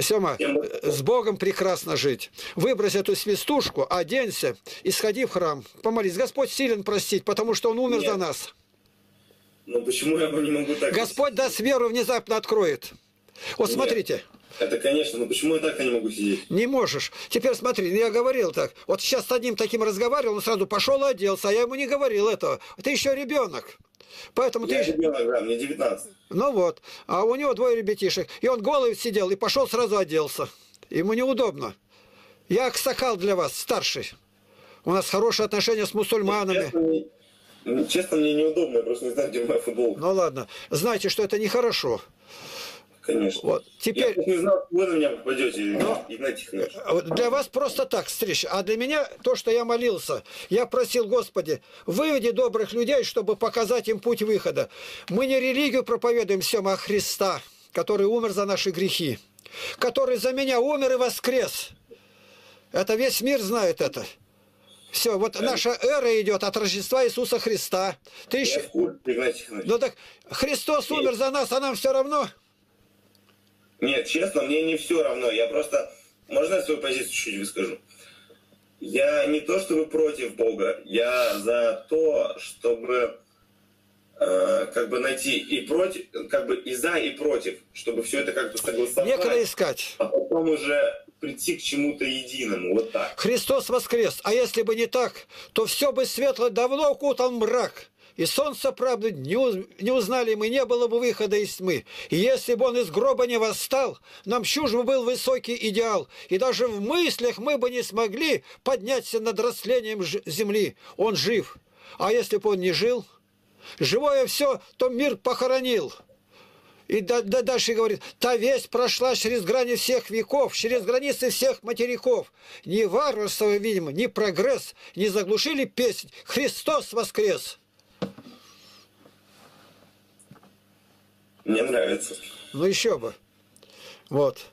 Сема, с Богом прекрасно жить. Выбрось эту свистушку, оденься и сходи в храм. Помолись. Господь силен простить, потому что Он умер Нет. за нас. Ну почему я не могу так? Господь даст веру, внезапно откроет. Вот Нет. смотрите. Это, конечно, но почему я так не могу сидеть? Не можешь. Теперь смотри, я говорил так. Вот сейчас с одним таким разговаривал, он сразу пошел и оделся, а я ему не говорил этого. Ты еще ребенок. Поэтому я ты... ребенок, да, мне девятнадцать. Ну вот. А у него двое ребятишек. И он голый сидел и пошел, сразу оделся. Ему неудобно. Я аксакал для вас, старший. У нас хорошие отношения с мусульманами. Честно, мне, честно, мне неудобно. Я просто не знаю, где моя футболка. Ну ладно. Знаете, что это нехорошо. Конечно. Вот. Теперь... Я не знал, вы на меня попадете, но... Игнатий Тихонович. Для вас просто так встреча. А для меня то, что я молился. Я просил, Господи, выведи добрых людей, чтобы показать им путь выхода. Мы не религию проповедуем, Сема, а Христа, который умер за наши грехи. Который за меня умер и воскрес. Это весь мир знает это. Все, вот наша эра идет от Рождества Иисуса Христа. Ты еще... Ну так, Христос умер за нас, а нам все равно... Нет, честно, мне не все равно. Я просто... Можно я свою позицию чуть-чуть выскажу? Я не то чтобы против Бога. Я за то, чтобы э, как бы найти и против, как бы и за, и против, чтобы все это как-то согласовать. Некогда искать. А потом уже прийти к чему-то единому. Вот так. Христос воскрес. А если бы не так, то все бы светло давно укутал мрак. И солнце правды не, уз... не узнали мы, не было бы выхода из тьмы. И если бы он из гроба не восстал, нам чужд бы был высокий идеал. И даже в мыслях мы бы не смогли подняться над растлением ж... земли. Он жив. А если бы он не жил, живое все, то мир похоронил. И да, да, дальше говорит, та весть прошла через грани всех веков, через границы всех материков. Ни варварство, видимо, ни прогресс не заглушили песнь «Христос воскрес». Мне нравится. Ну еще бы. Вот.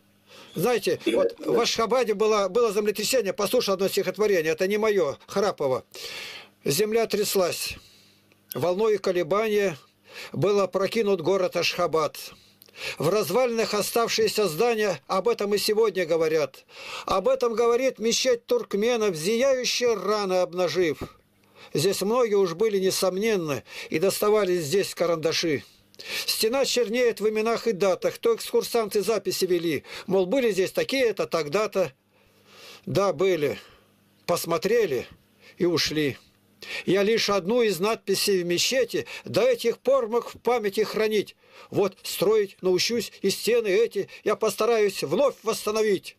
Знаете, и вот это... в Ашхабаде было, было землетрясение. Послушал одно стихотворение. Это не мое, Храпова. Земля тряслась. Волной колебания был опрокинут город Ашхабад. В развалинах оставшиеся здания об этом и сегодня говорят. Об этом говорит мечеть туркменов, зияющая рана обнажив. Здесь многие уж были несомненно и доставали здесь карандаши. Стена чернеет в именах и датах, то экскурсанты записи вели, мол, были здесь такие-то, тогда-то. Да, были. Посмотрели и ушли. Я лишь одну из надписей в мечети до этих пор мог в памяти хранить. Вот строить научусь, и стены эти я постараюсь вновь восстановить.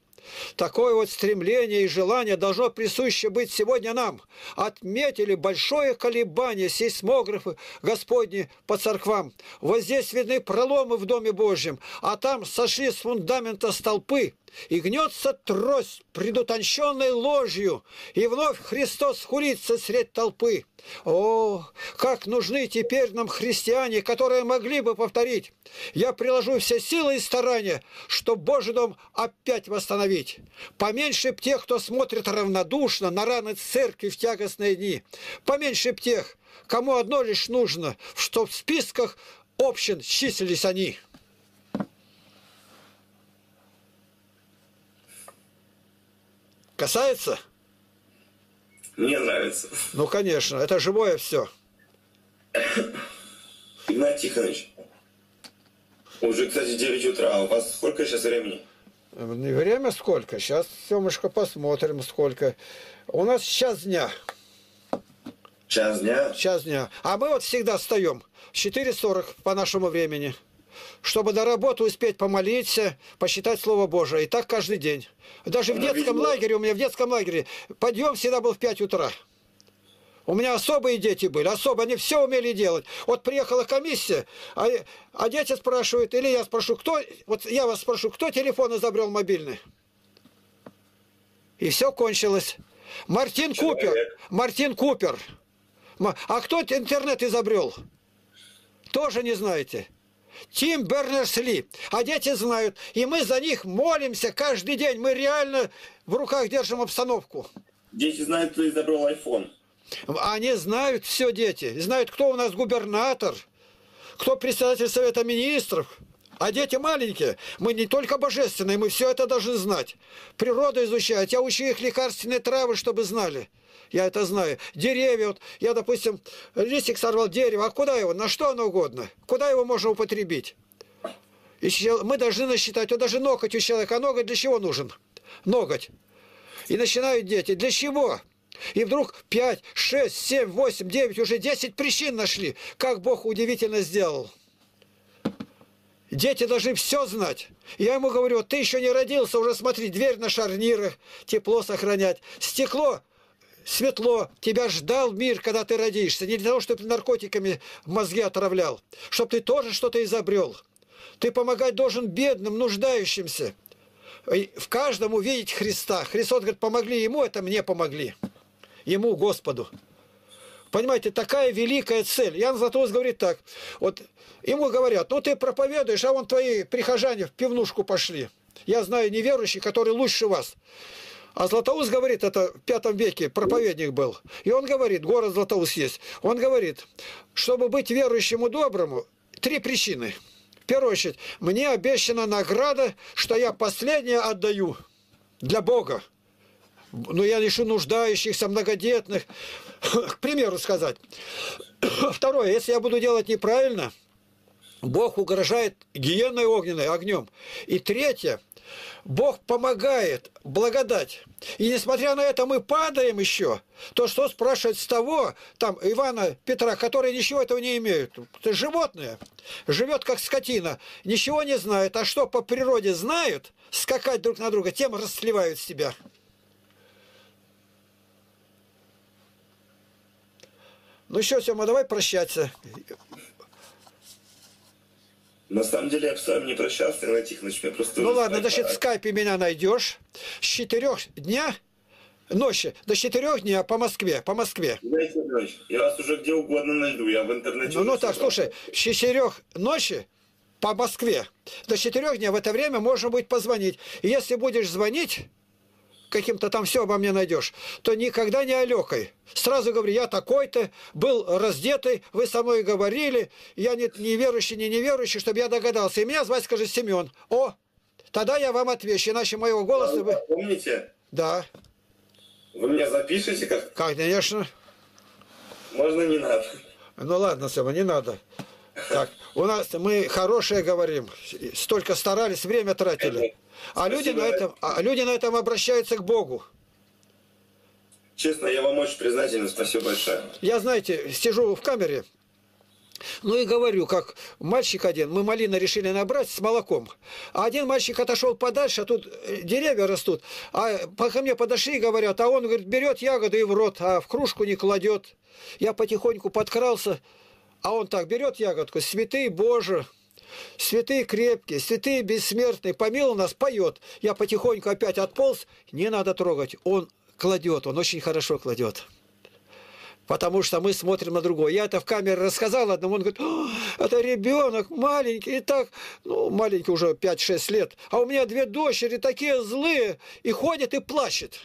Такое вот стремление и желание должно присуще быть сегодня нам. Отметили большое колебание сейсмографы Господни по церквам. Вот здесь видны проломы в Доме Божьем, а там сошли с фундамента столпы, и гнется трость предутонченной ложью, и вновь Христос хулится средь толпы. О, как нужны теперь нам христиане, которые могли бы повторить. Я приложу все силы и старания, чтобы Божий дом опять восстановить. Поменьше б тех, кто смотрит равнодушно на раны церкви в тягостные дни. Поменьше б тех, кому одно лишь нужно, чтоб в списках общин числились они. Касается? Мне нравится. Ну, конечно, это живое все. Игнатий Тихонович, уже, кстати, девять утра. У вас сколько сейчас времени? Время сколько? Сейчас, Семушка, посмотрим, сколько. У нас час дня. Час дня? Час дня. А мы вот всегда встаем в четыре сорок по нашему времени, чтобы до работы успеть помолиться, посчитать Слово Божие. И так каждый день. Даже в детском лагере, у меня в детском лагере, подъем всегда был в пять утра. У меня особые дети были, особо, они все умели делать. Вот приехала комиссия, а, а дети спрашивают, или я спрошу, кто, вот я вас спрошу, кто телефон изобрел мобильный? И все кончилось. Мартин Купер, Мартин Купер. А кто интернет изобрел? Тоже не знаете. Тим Бернерс Ли. А дети знают, и мы за них молимся каждый день. Мы реально в руках держим обстановку. Дети знают, кто изобрел айфон. Они знают все, дети. Знают, кто у нас губернатор, кто председатель Совета Министров. А дети маленькие. Мы не только божественные, мы все это должны знать. Природу изучать. Я учу их лекарственные травы, чтобы знали. Я это знаю. Деревья. Вот я, допустим, листик сорвал дерево. А куда его? На что оно угодно? Куда его можно употребить? И мы должны насчитать. Вот даже ноготь у человека. А ноготь для чего нужен? Ноготь. И начинают дети. Для чего? И вдруг пять, шесть, семь, восемь, девять, уже десять причин нашли, как Бог удивительно сделал. Дети должны все знать. Я ему говорю, вот ты еще не родился, уже смотри, дверь на шарнирах, тепло сохранять. Стекло, светло, тебя ждал мир, когда ты родишься. Не для того, чтобы ты наркотиками мозги отравлял, чтобы ты тоже что-то изобрел. Ты помогать должен бедным, нуждающимся. В каждом увидеть Христа. Христос говорит, помогли ему, это мне помогли. Ему, Господу. Понимаете, такая великая цель. Иоанн Златоуст говорит так. Вот ему говорят, ну ты проповедуешь, а вон твои прихожане в пивнушку пошли. Я знаю неверующих, которые лучше вас. А Златоуст говорит, это в пятом веке проповедник был. И он говорит, город Златоуст есть. Он говорит, чтобы быть верующему доброму, три причины. В первую очередь, мне обещана награда, что я последнее отдаю для Бога. Но я лишу нуждающихся, многодетных. К примеру сказать. Второе, если я буду делать неправильно, Бог угрожает гиеной огненной, огнем. И третье, Бог помогает, благодать. И несмотря на это мы падаем еще, то что спрашивать с того, там, Ивана, Петра, которые ничего этого не имеют. Это животное, живет как скотина, ничего не знает. А что по природе знают, скакать друг на друга, тем расслевают себя. Ну еще, Сема, давай прощаться. На самом деле я бы с вами не прощался, Игнатий Тихонович, я просто... Ну ладно, значит, в скайпе меня найдешь с четырёх дня ночи до четырёх дня по Москве, по Москве. Игнатий Тихонович, я вас уже где угодно найду, я в интернете... Ну, ну так, слушай, с четырёх ночи по Москве до четырёх дня в это время можно будет позвонить. И если будешь звонить, каким-то там все обо мне найдешь, то никогда не алёкой. Сразу говорю, я такой-то, был раздетый, вы со мной говорили, я не, не верующий, не неверующий, чтобы я догадался. И меня звать, скажи, Семен. О, тогда я вам отвечу, иначе моего голоса... А вы помните? Да. Вы меня запишите как? Как, конечно. Можно не надо. Ну ладно, Сема, не надо. Так, у нас мы хорошее говорим, столько старались, время тратили. А люди, на этом, а люди на этом обращаются к Богу. Честно, я вам очень признателен, спасибо большое. Я, знаете, сижу в камере, ну и говорю, как мальчик один, мы малину решили набрать с молоком. А один мальчик отошел подальше, а тут деревья растут. А ко мне подошли и говорят, а он, говорит, берет ягоду и в рот, а в кружку не кладет. Я потихоньку подкрался, а он так берет ягодку, святый Боже. Святые крепкие, святые бессмертные, помилуй нас, поет. Я потихоньку опять отполз, не надо трогать. Он кладет, он очень хорошо кладет. Потому что мы смотрим на другое. Я это в камере рассказал одному, он говорит, это ребенок маленький, и так, ну, маленький уже пять-шесть лет, а у меня две дочери такие злые, и ходит и плачет.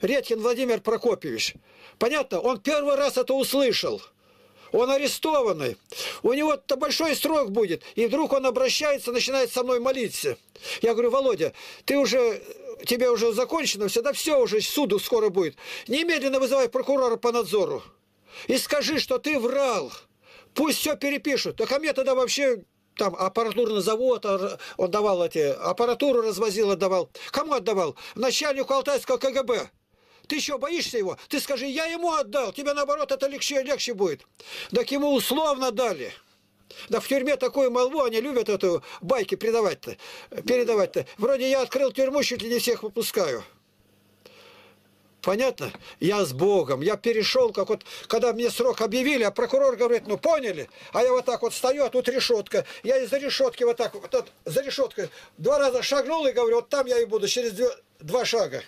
Редкин Владимир Прокопьевич. Понятно, он первый раз это услышал. Он арестованный. У него-то большой срок будет. И вдруг он обращается, начинает со мной молиться. Я говорю, Володя, ты уже тебе уже закончено, всегда все уже, суду скоро будет. Немедленно вызывай прокурора по надзору и скажи, что ты врал. Пусть все перепишут. Так а мне тогда вообще там аппаратурный завод, он давал эти, аппаратуру развозил, отдавал. Кому отдавал? Начальнику Алтайского КГБ. Ты еще боишься его? Ты скажи, я ему отдал, тебе наоборот это легче, легче будет. Так ему условно дали. Да в тюрьме такую молву, они любят эту байки передавать-то, передавать-то. Вроде я открыл тюрьму, чуть ли не всех выпускаю. Понятно? Я с Богом, я перешел, как вот, когда мне срок объявили, а прокурор говорит, ну поняли, а я вот так вот стою, а тут решетка. Я из-за решетки вот так вот, вот, за решеткой два раза шагнул и говорю, вот там я и буду, через два, два шага.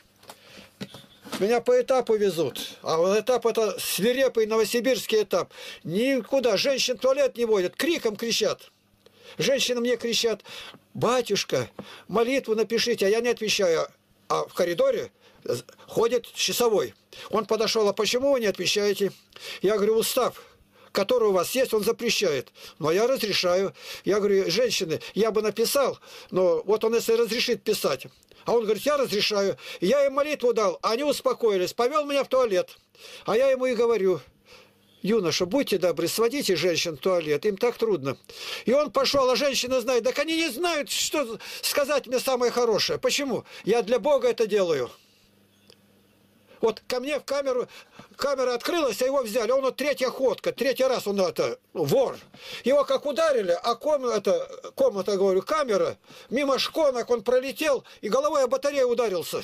Меня по этапу везут. А вот этап это свирепый новосибирский этап. Никуда. Женщин в туалет не водят. Криком кричат. Женщины мне кричат, батюшка, молитву напишите. А я не отвечаю. А в коридоре ходит часовой. Он подошел, а почему вы не отвечаете? Я говорю, устав, который у вас есть, он запрещает. Но я разрешаю. Я говорю, женщины, я бы написал, но вот он если разрешит писать. А он говорит, я разрешаю. Я им молитву дал, они успокоились, повел меня в туалет. А я ему и говорю, юноша, будьте добры, сводите женщин в туалет, им так трудно. И он пошел, а женщины знают, так они не знают, что сказать мне самое хорошее. Почему? Я для Бога это делаю. Вот ко мне в камеру, камера открылась, а его взяли. Он вот третья ходка, третий раз он это, вор. Его как ударили, а комната, комната, говорю, камера, мимо шконок он пролетел и головой о батарею ударился.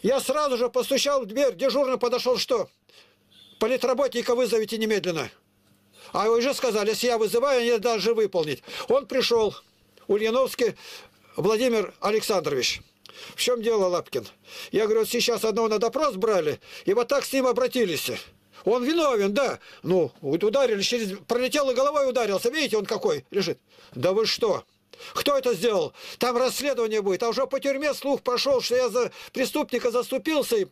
Я сразу же постучал в дверь, дежурный подошел, что? Политработника вызовите немедленно. А его уже сказали, если я вызываю, они должны выполнить. Он пришел, Ульяновский Владимир Александрович. В чем дело, Лапкин? Я говорю, вот сейчас одного на допрос брали, и вот так с ним обратились. Он виновен, да. Ну, ударили, через... пролетел и головой ударился. Видите, он какой лежит. Да вы что? Кто это сделал? Там расследование будет. А уже по тюрьме слух пошел, что я за преступника заступился. И...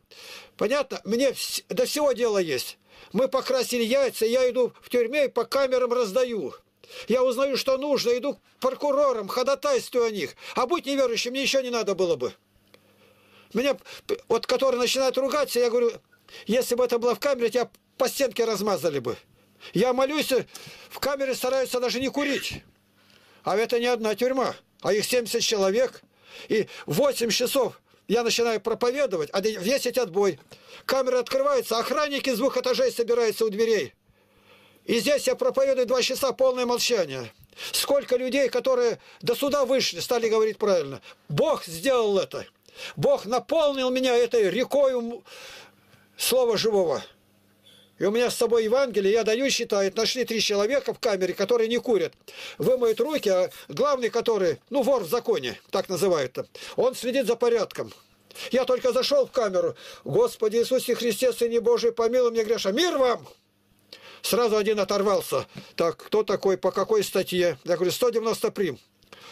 Понятно? Мне вс... до всего дела есть. Мы покрасили яйца, я иду в тюрьме и по камерам раздаю. Я узнаю, что нужно, иду к прокурорам, ходатайствую о них. А будь неверующим, мне еще не надо было бы. Меня, вот который начинает ругаться, я говорю, если бы это было в камере, тебя по стенке размазали бы. Я молюсь, в камере стараются даже не курить. А это не одна тюрьма, а их семьдесят человек. И восемь часов я начинаю проповедовать, а десять отбой. Камера открывается, охранники с двух этажей собираются у дверей. И здесь я проповедую два часа полное молчание. Сколько людей, которые до суда вышли, стали говорить правильно. Бог сделал это. Бог наполнил меня этой рекой слова живого. И у меня с собой Евангелие, я даю, считает, нашли три человека в камере, которые не курят. Вымоют руки, а главный, который, ну, вор в законе, так называют-то, он следит за порядком. Я только зашел в камеру. Господи Иисусе Христе, Сыне Божий, помилуй меня греша. Мир вам! Сразу один оторвался. Так, кто такой, по какой статье? Я говорю, сто девяносто прим.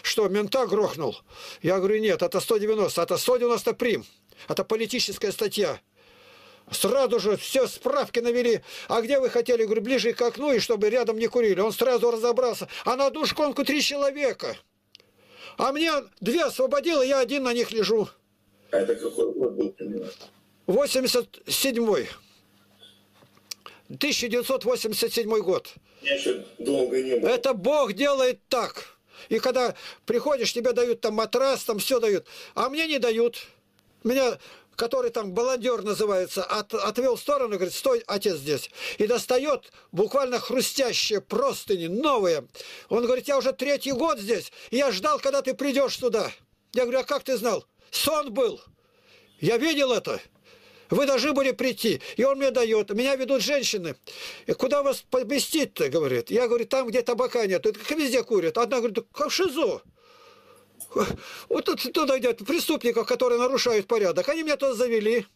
Что, мента грохнул? Я говорю, нет, это сто девяносто, это сто девяносто прим. Это политическая статья. Сразу же все справки навели. А где вы хотели? Я говорю, ближе к окну, и чтобы рядом не курили. Он сразу разобрался. А на одну шконку три человека. А мне две освободило, я один на них лежу. А это какой год был? восемьдесят седьмой. тысяча девятьсот восемьдесят седьмой год. Я еще долго не был. Это Бог делает так. И когда приходишь, тебе дают там матрас, там все дают. А мне не дают. Меня, который там баландер называется, от, отвел в сторону, говорит, стой, отец здесь. И достает буквально хрустящие простыни, новые. Он говорит, я уже третий год здесь, и я ждал, когда ты придешь сюда. Я говорю, а как ты знал? Сон был. Я видел это. Вы должны были прийти. И он мне дает. Меня ведут женщины. И куда вас поместить-то, говорит. Я говорю, там, где табака нет. Это как везде курят. Одна говорит, как ШИЗО. Вот туда идет преступников, которые нарушают порядок. Они меня туда завели.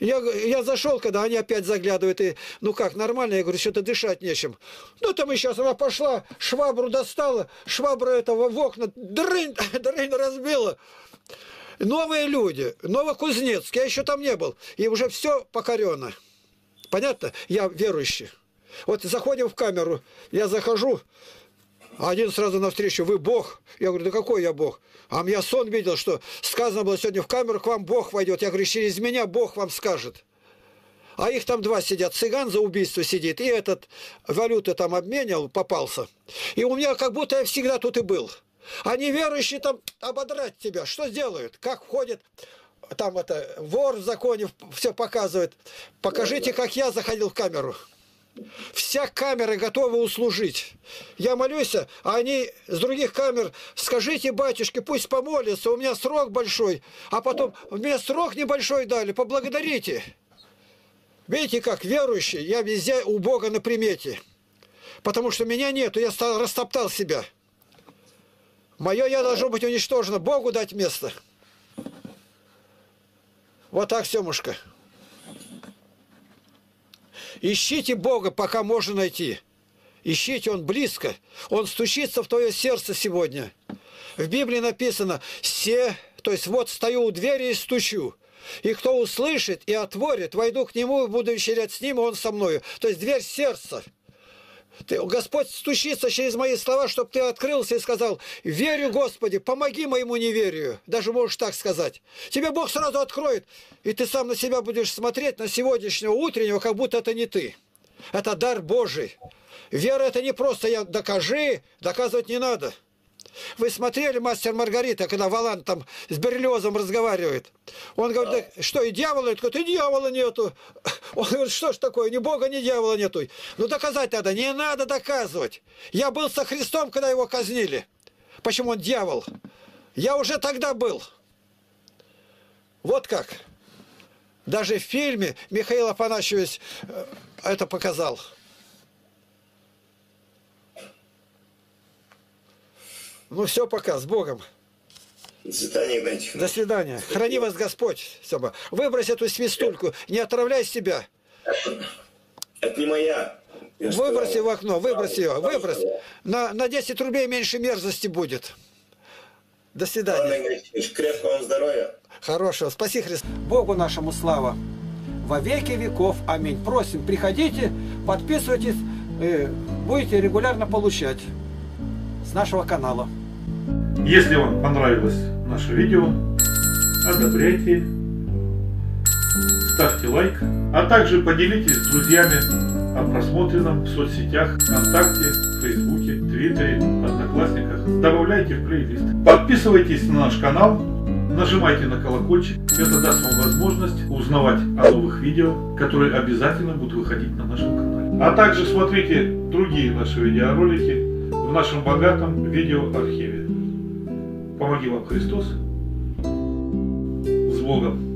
Я, я зашел, когда они опять заглядывают. И, ну как, нормально? Я говорю, что-то дышать нечем. Ну, там и сейчас она пошла, швабру достала, швабра этого в окна, дрынь, дрынь разбила. Новые люди, Новокузнецк, я еще там не был, и уже все покорено. Понятно? Я верующий. Вот заходим в камеру, я захожу, Один сразу навстречу: вы Бог? Я говорю: да какой я Бог? А я сон видел, что сказано было сегодня: в камеру к вам Бог войдет. Я говорю: через меня Бог вам скажет. А их там два сидят. Цыган за убийство сидит, и этот валюты там обменял, попался. И у меня как будто я всегда тут и был. А неверующие там ободрать тебя. Что сделают? Как входит... Там это, вор в законе все показывает. Покажите, как я заходил в камеру. Вся камера готова услужить. Я молюсь, а они с других камер: скажите батюшке, пусть помолятся, у меня срок большой. А потом: мне срок небольшой дали, поблагодарите. Видите, как верующий, я везде у Бога на примете. Потому что меня нету, я растоптал себя. Мое я должно быть уничтожено, Богу дать место. Вот так, Семушка. Ищите Бога, пока можно найти. Ищите, Он близко. Он стучится в твое сердце сегодня. В Библии написано: «Се, то есть вот стою у двери и стучу. И кто услышит и отворит, войду к нему и буду вечерять с ним, и он со мною». То есть дверь сердца. Ты, Господь стучится через мои слова, чтобы ты открылся и сказал: верю, Господи, помоги моему неверию. Даже можешь так сказать. Тебе Бог сразу откроет, и ты сам на себя будешь смотреть, на сегодняшнего утреннего, как будто это не ты. Это дар Божий. Вера — это не просто я докажи, доказывать не надо. Вы смотрели «Мастер Маргарита», когда Волан там с Берлиозом разговаривает? Он говорит: да что, и дьявола? Он говорит: и дьявола нету. Он говорит: что ж такое, ни Бога, ни дьявола нету. Ну доказать надо. Не надо доказывать. Я был со Христом, когда его казнили. Почему он дьявол? Я уже тогда был. Вот как. Даже в фильме Михаил Афанасьевич это показал. Ну все, пока, с Богом. До свидания, Игнатий. До свидания. Храни вас Господь. Сама. Выбрось эту свистульку, не отравляй себя. Это не моя. Выбрось ее в окно, выбрось ее, выбрось. На, на десять рублей меньше мерзости будет. До свидания. Крепкого вам здоровья. Хорошего. Спаси Христа. Богу нашему слава. Во веки веков. Аминь. Просим, приходите, подписывайтесь, будете регулярно получать с нашего канала. Если вам понравилось наше видео, одобряйте, ставьте лайк, а также поделитесь с друзьями о просмотренном в соцсетях ВКонтакте, Фейсбуке, Твиттере, Одноклассниках. Добавляйте в плейлист. Подписывайтесь на наш канал, нажимайте на колокольчик. Это даст вам возможность узнавать о новых видео, которые обязательно будут выходить на нашем канале. А также смотрите другие наши видеоролики в нашем богатом видеоархиве. Помоги вам Христос. С Богом!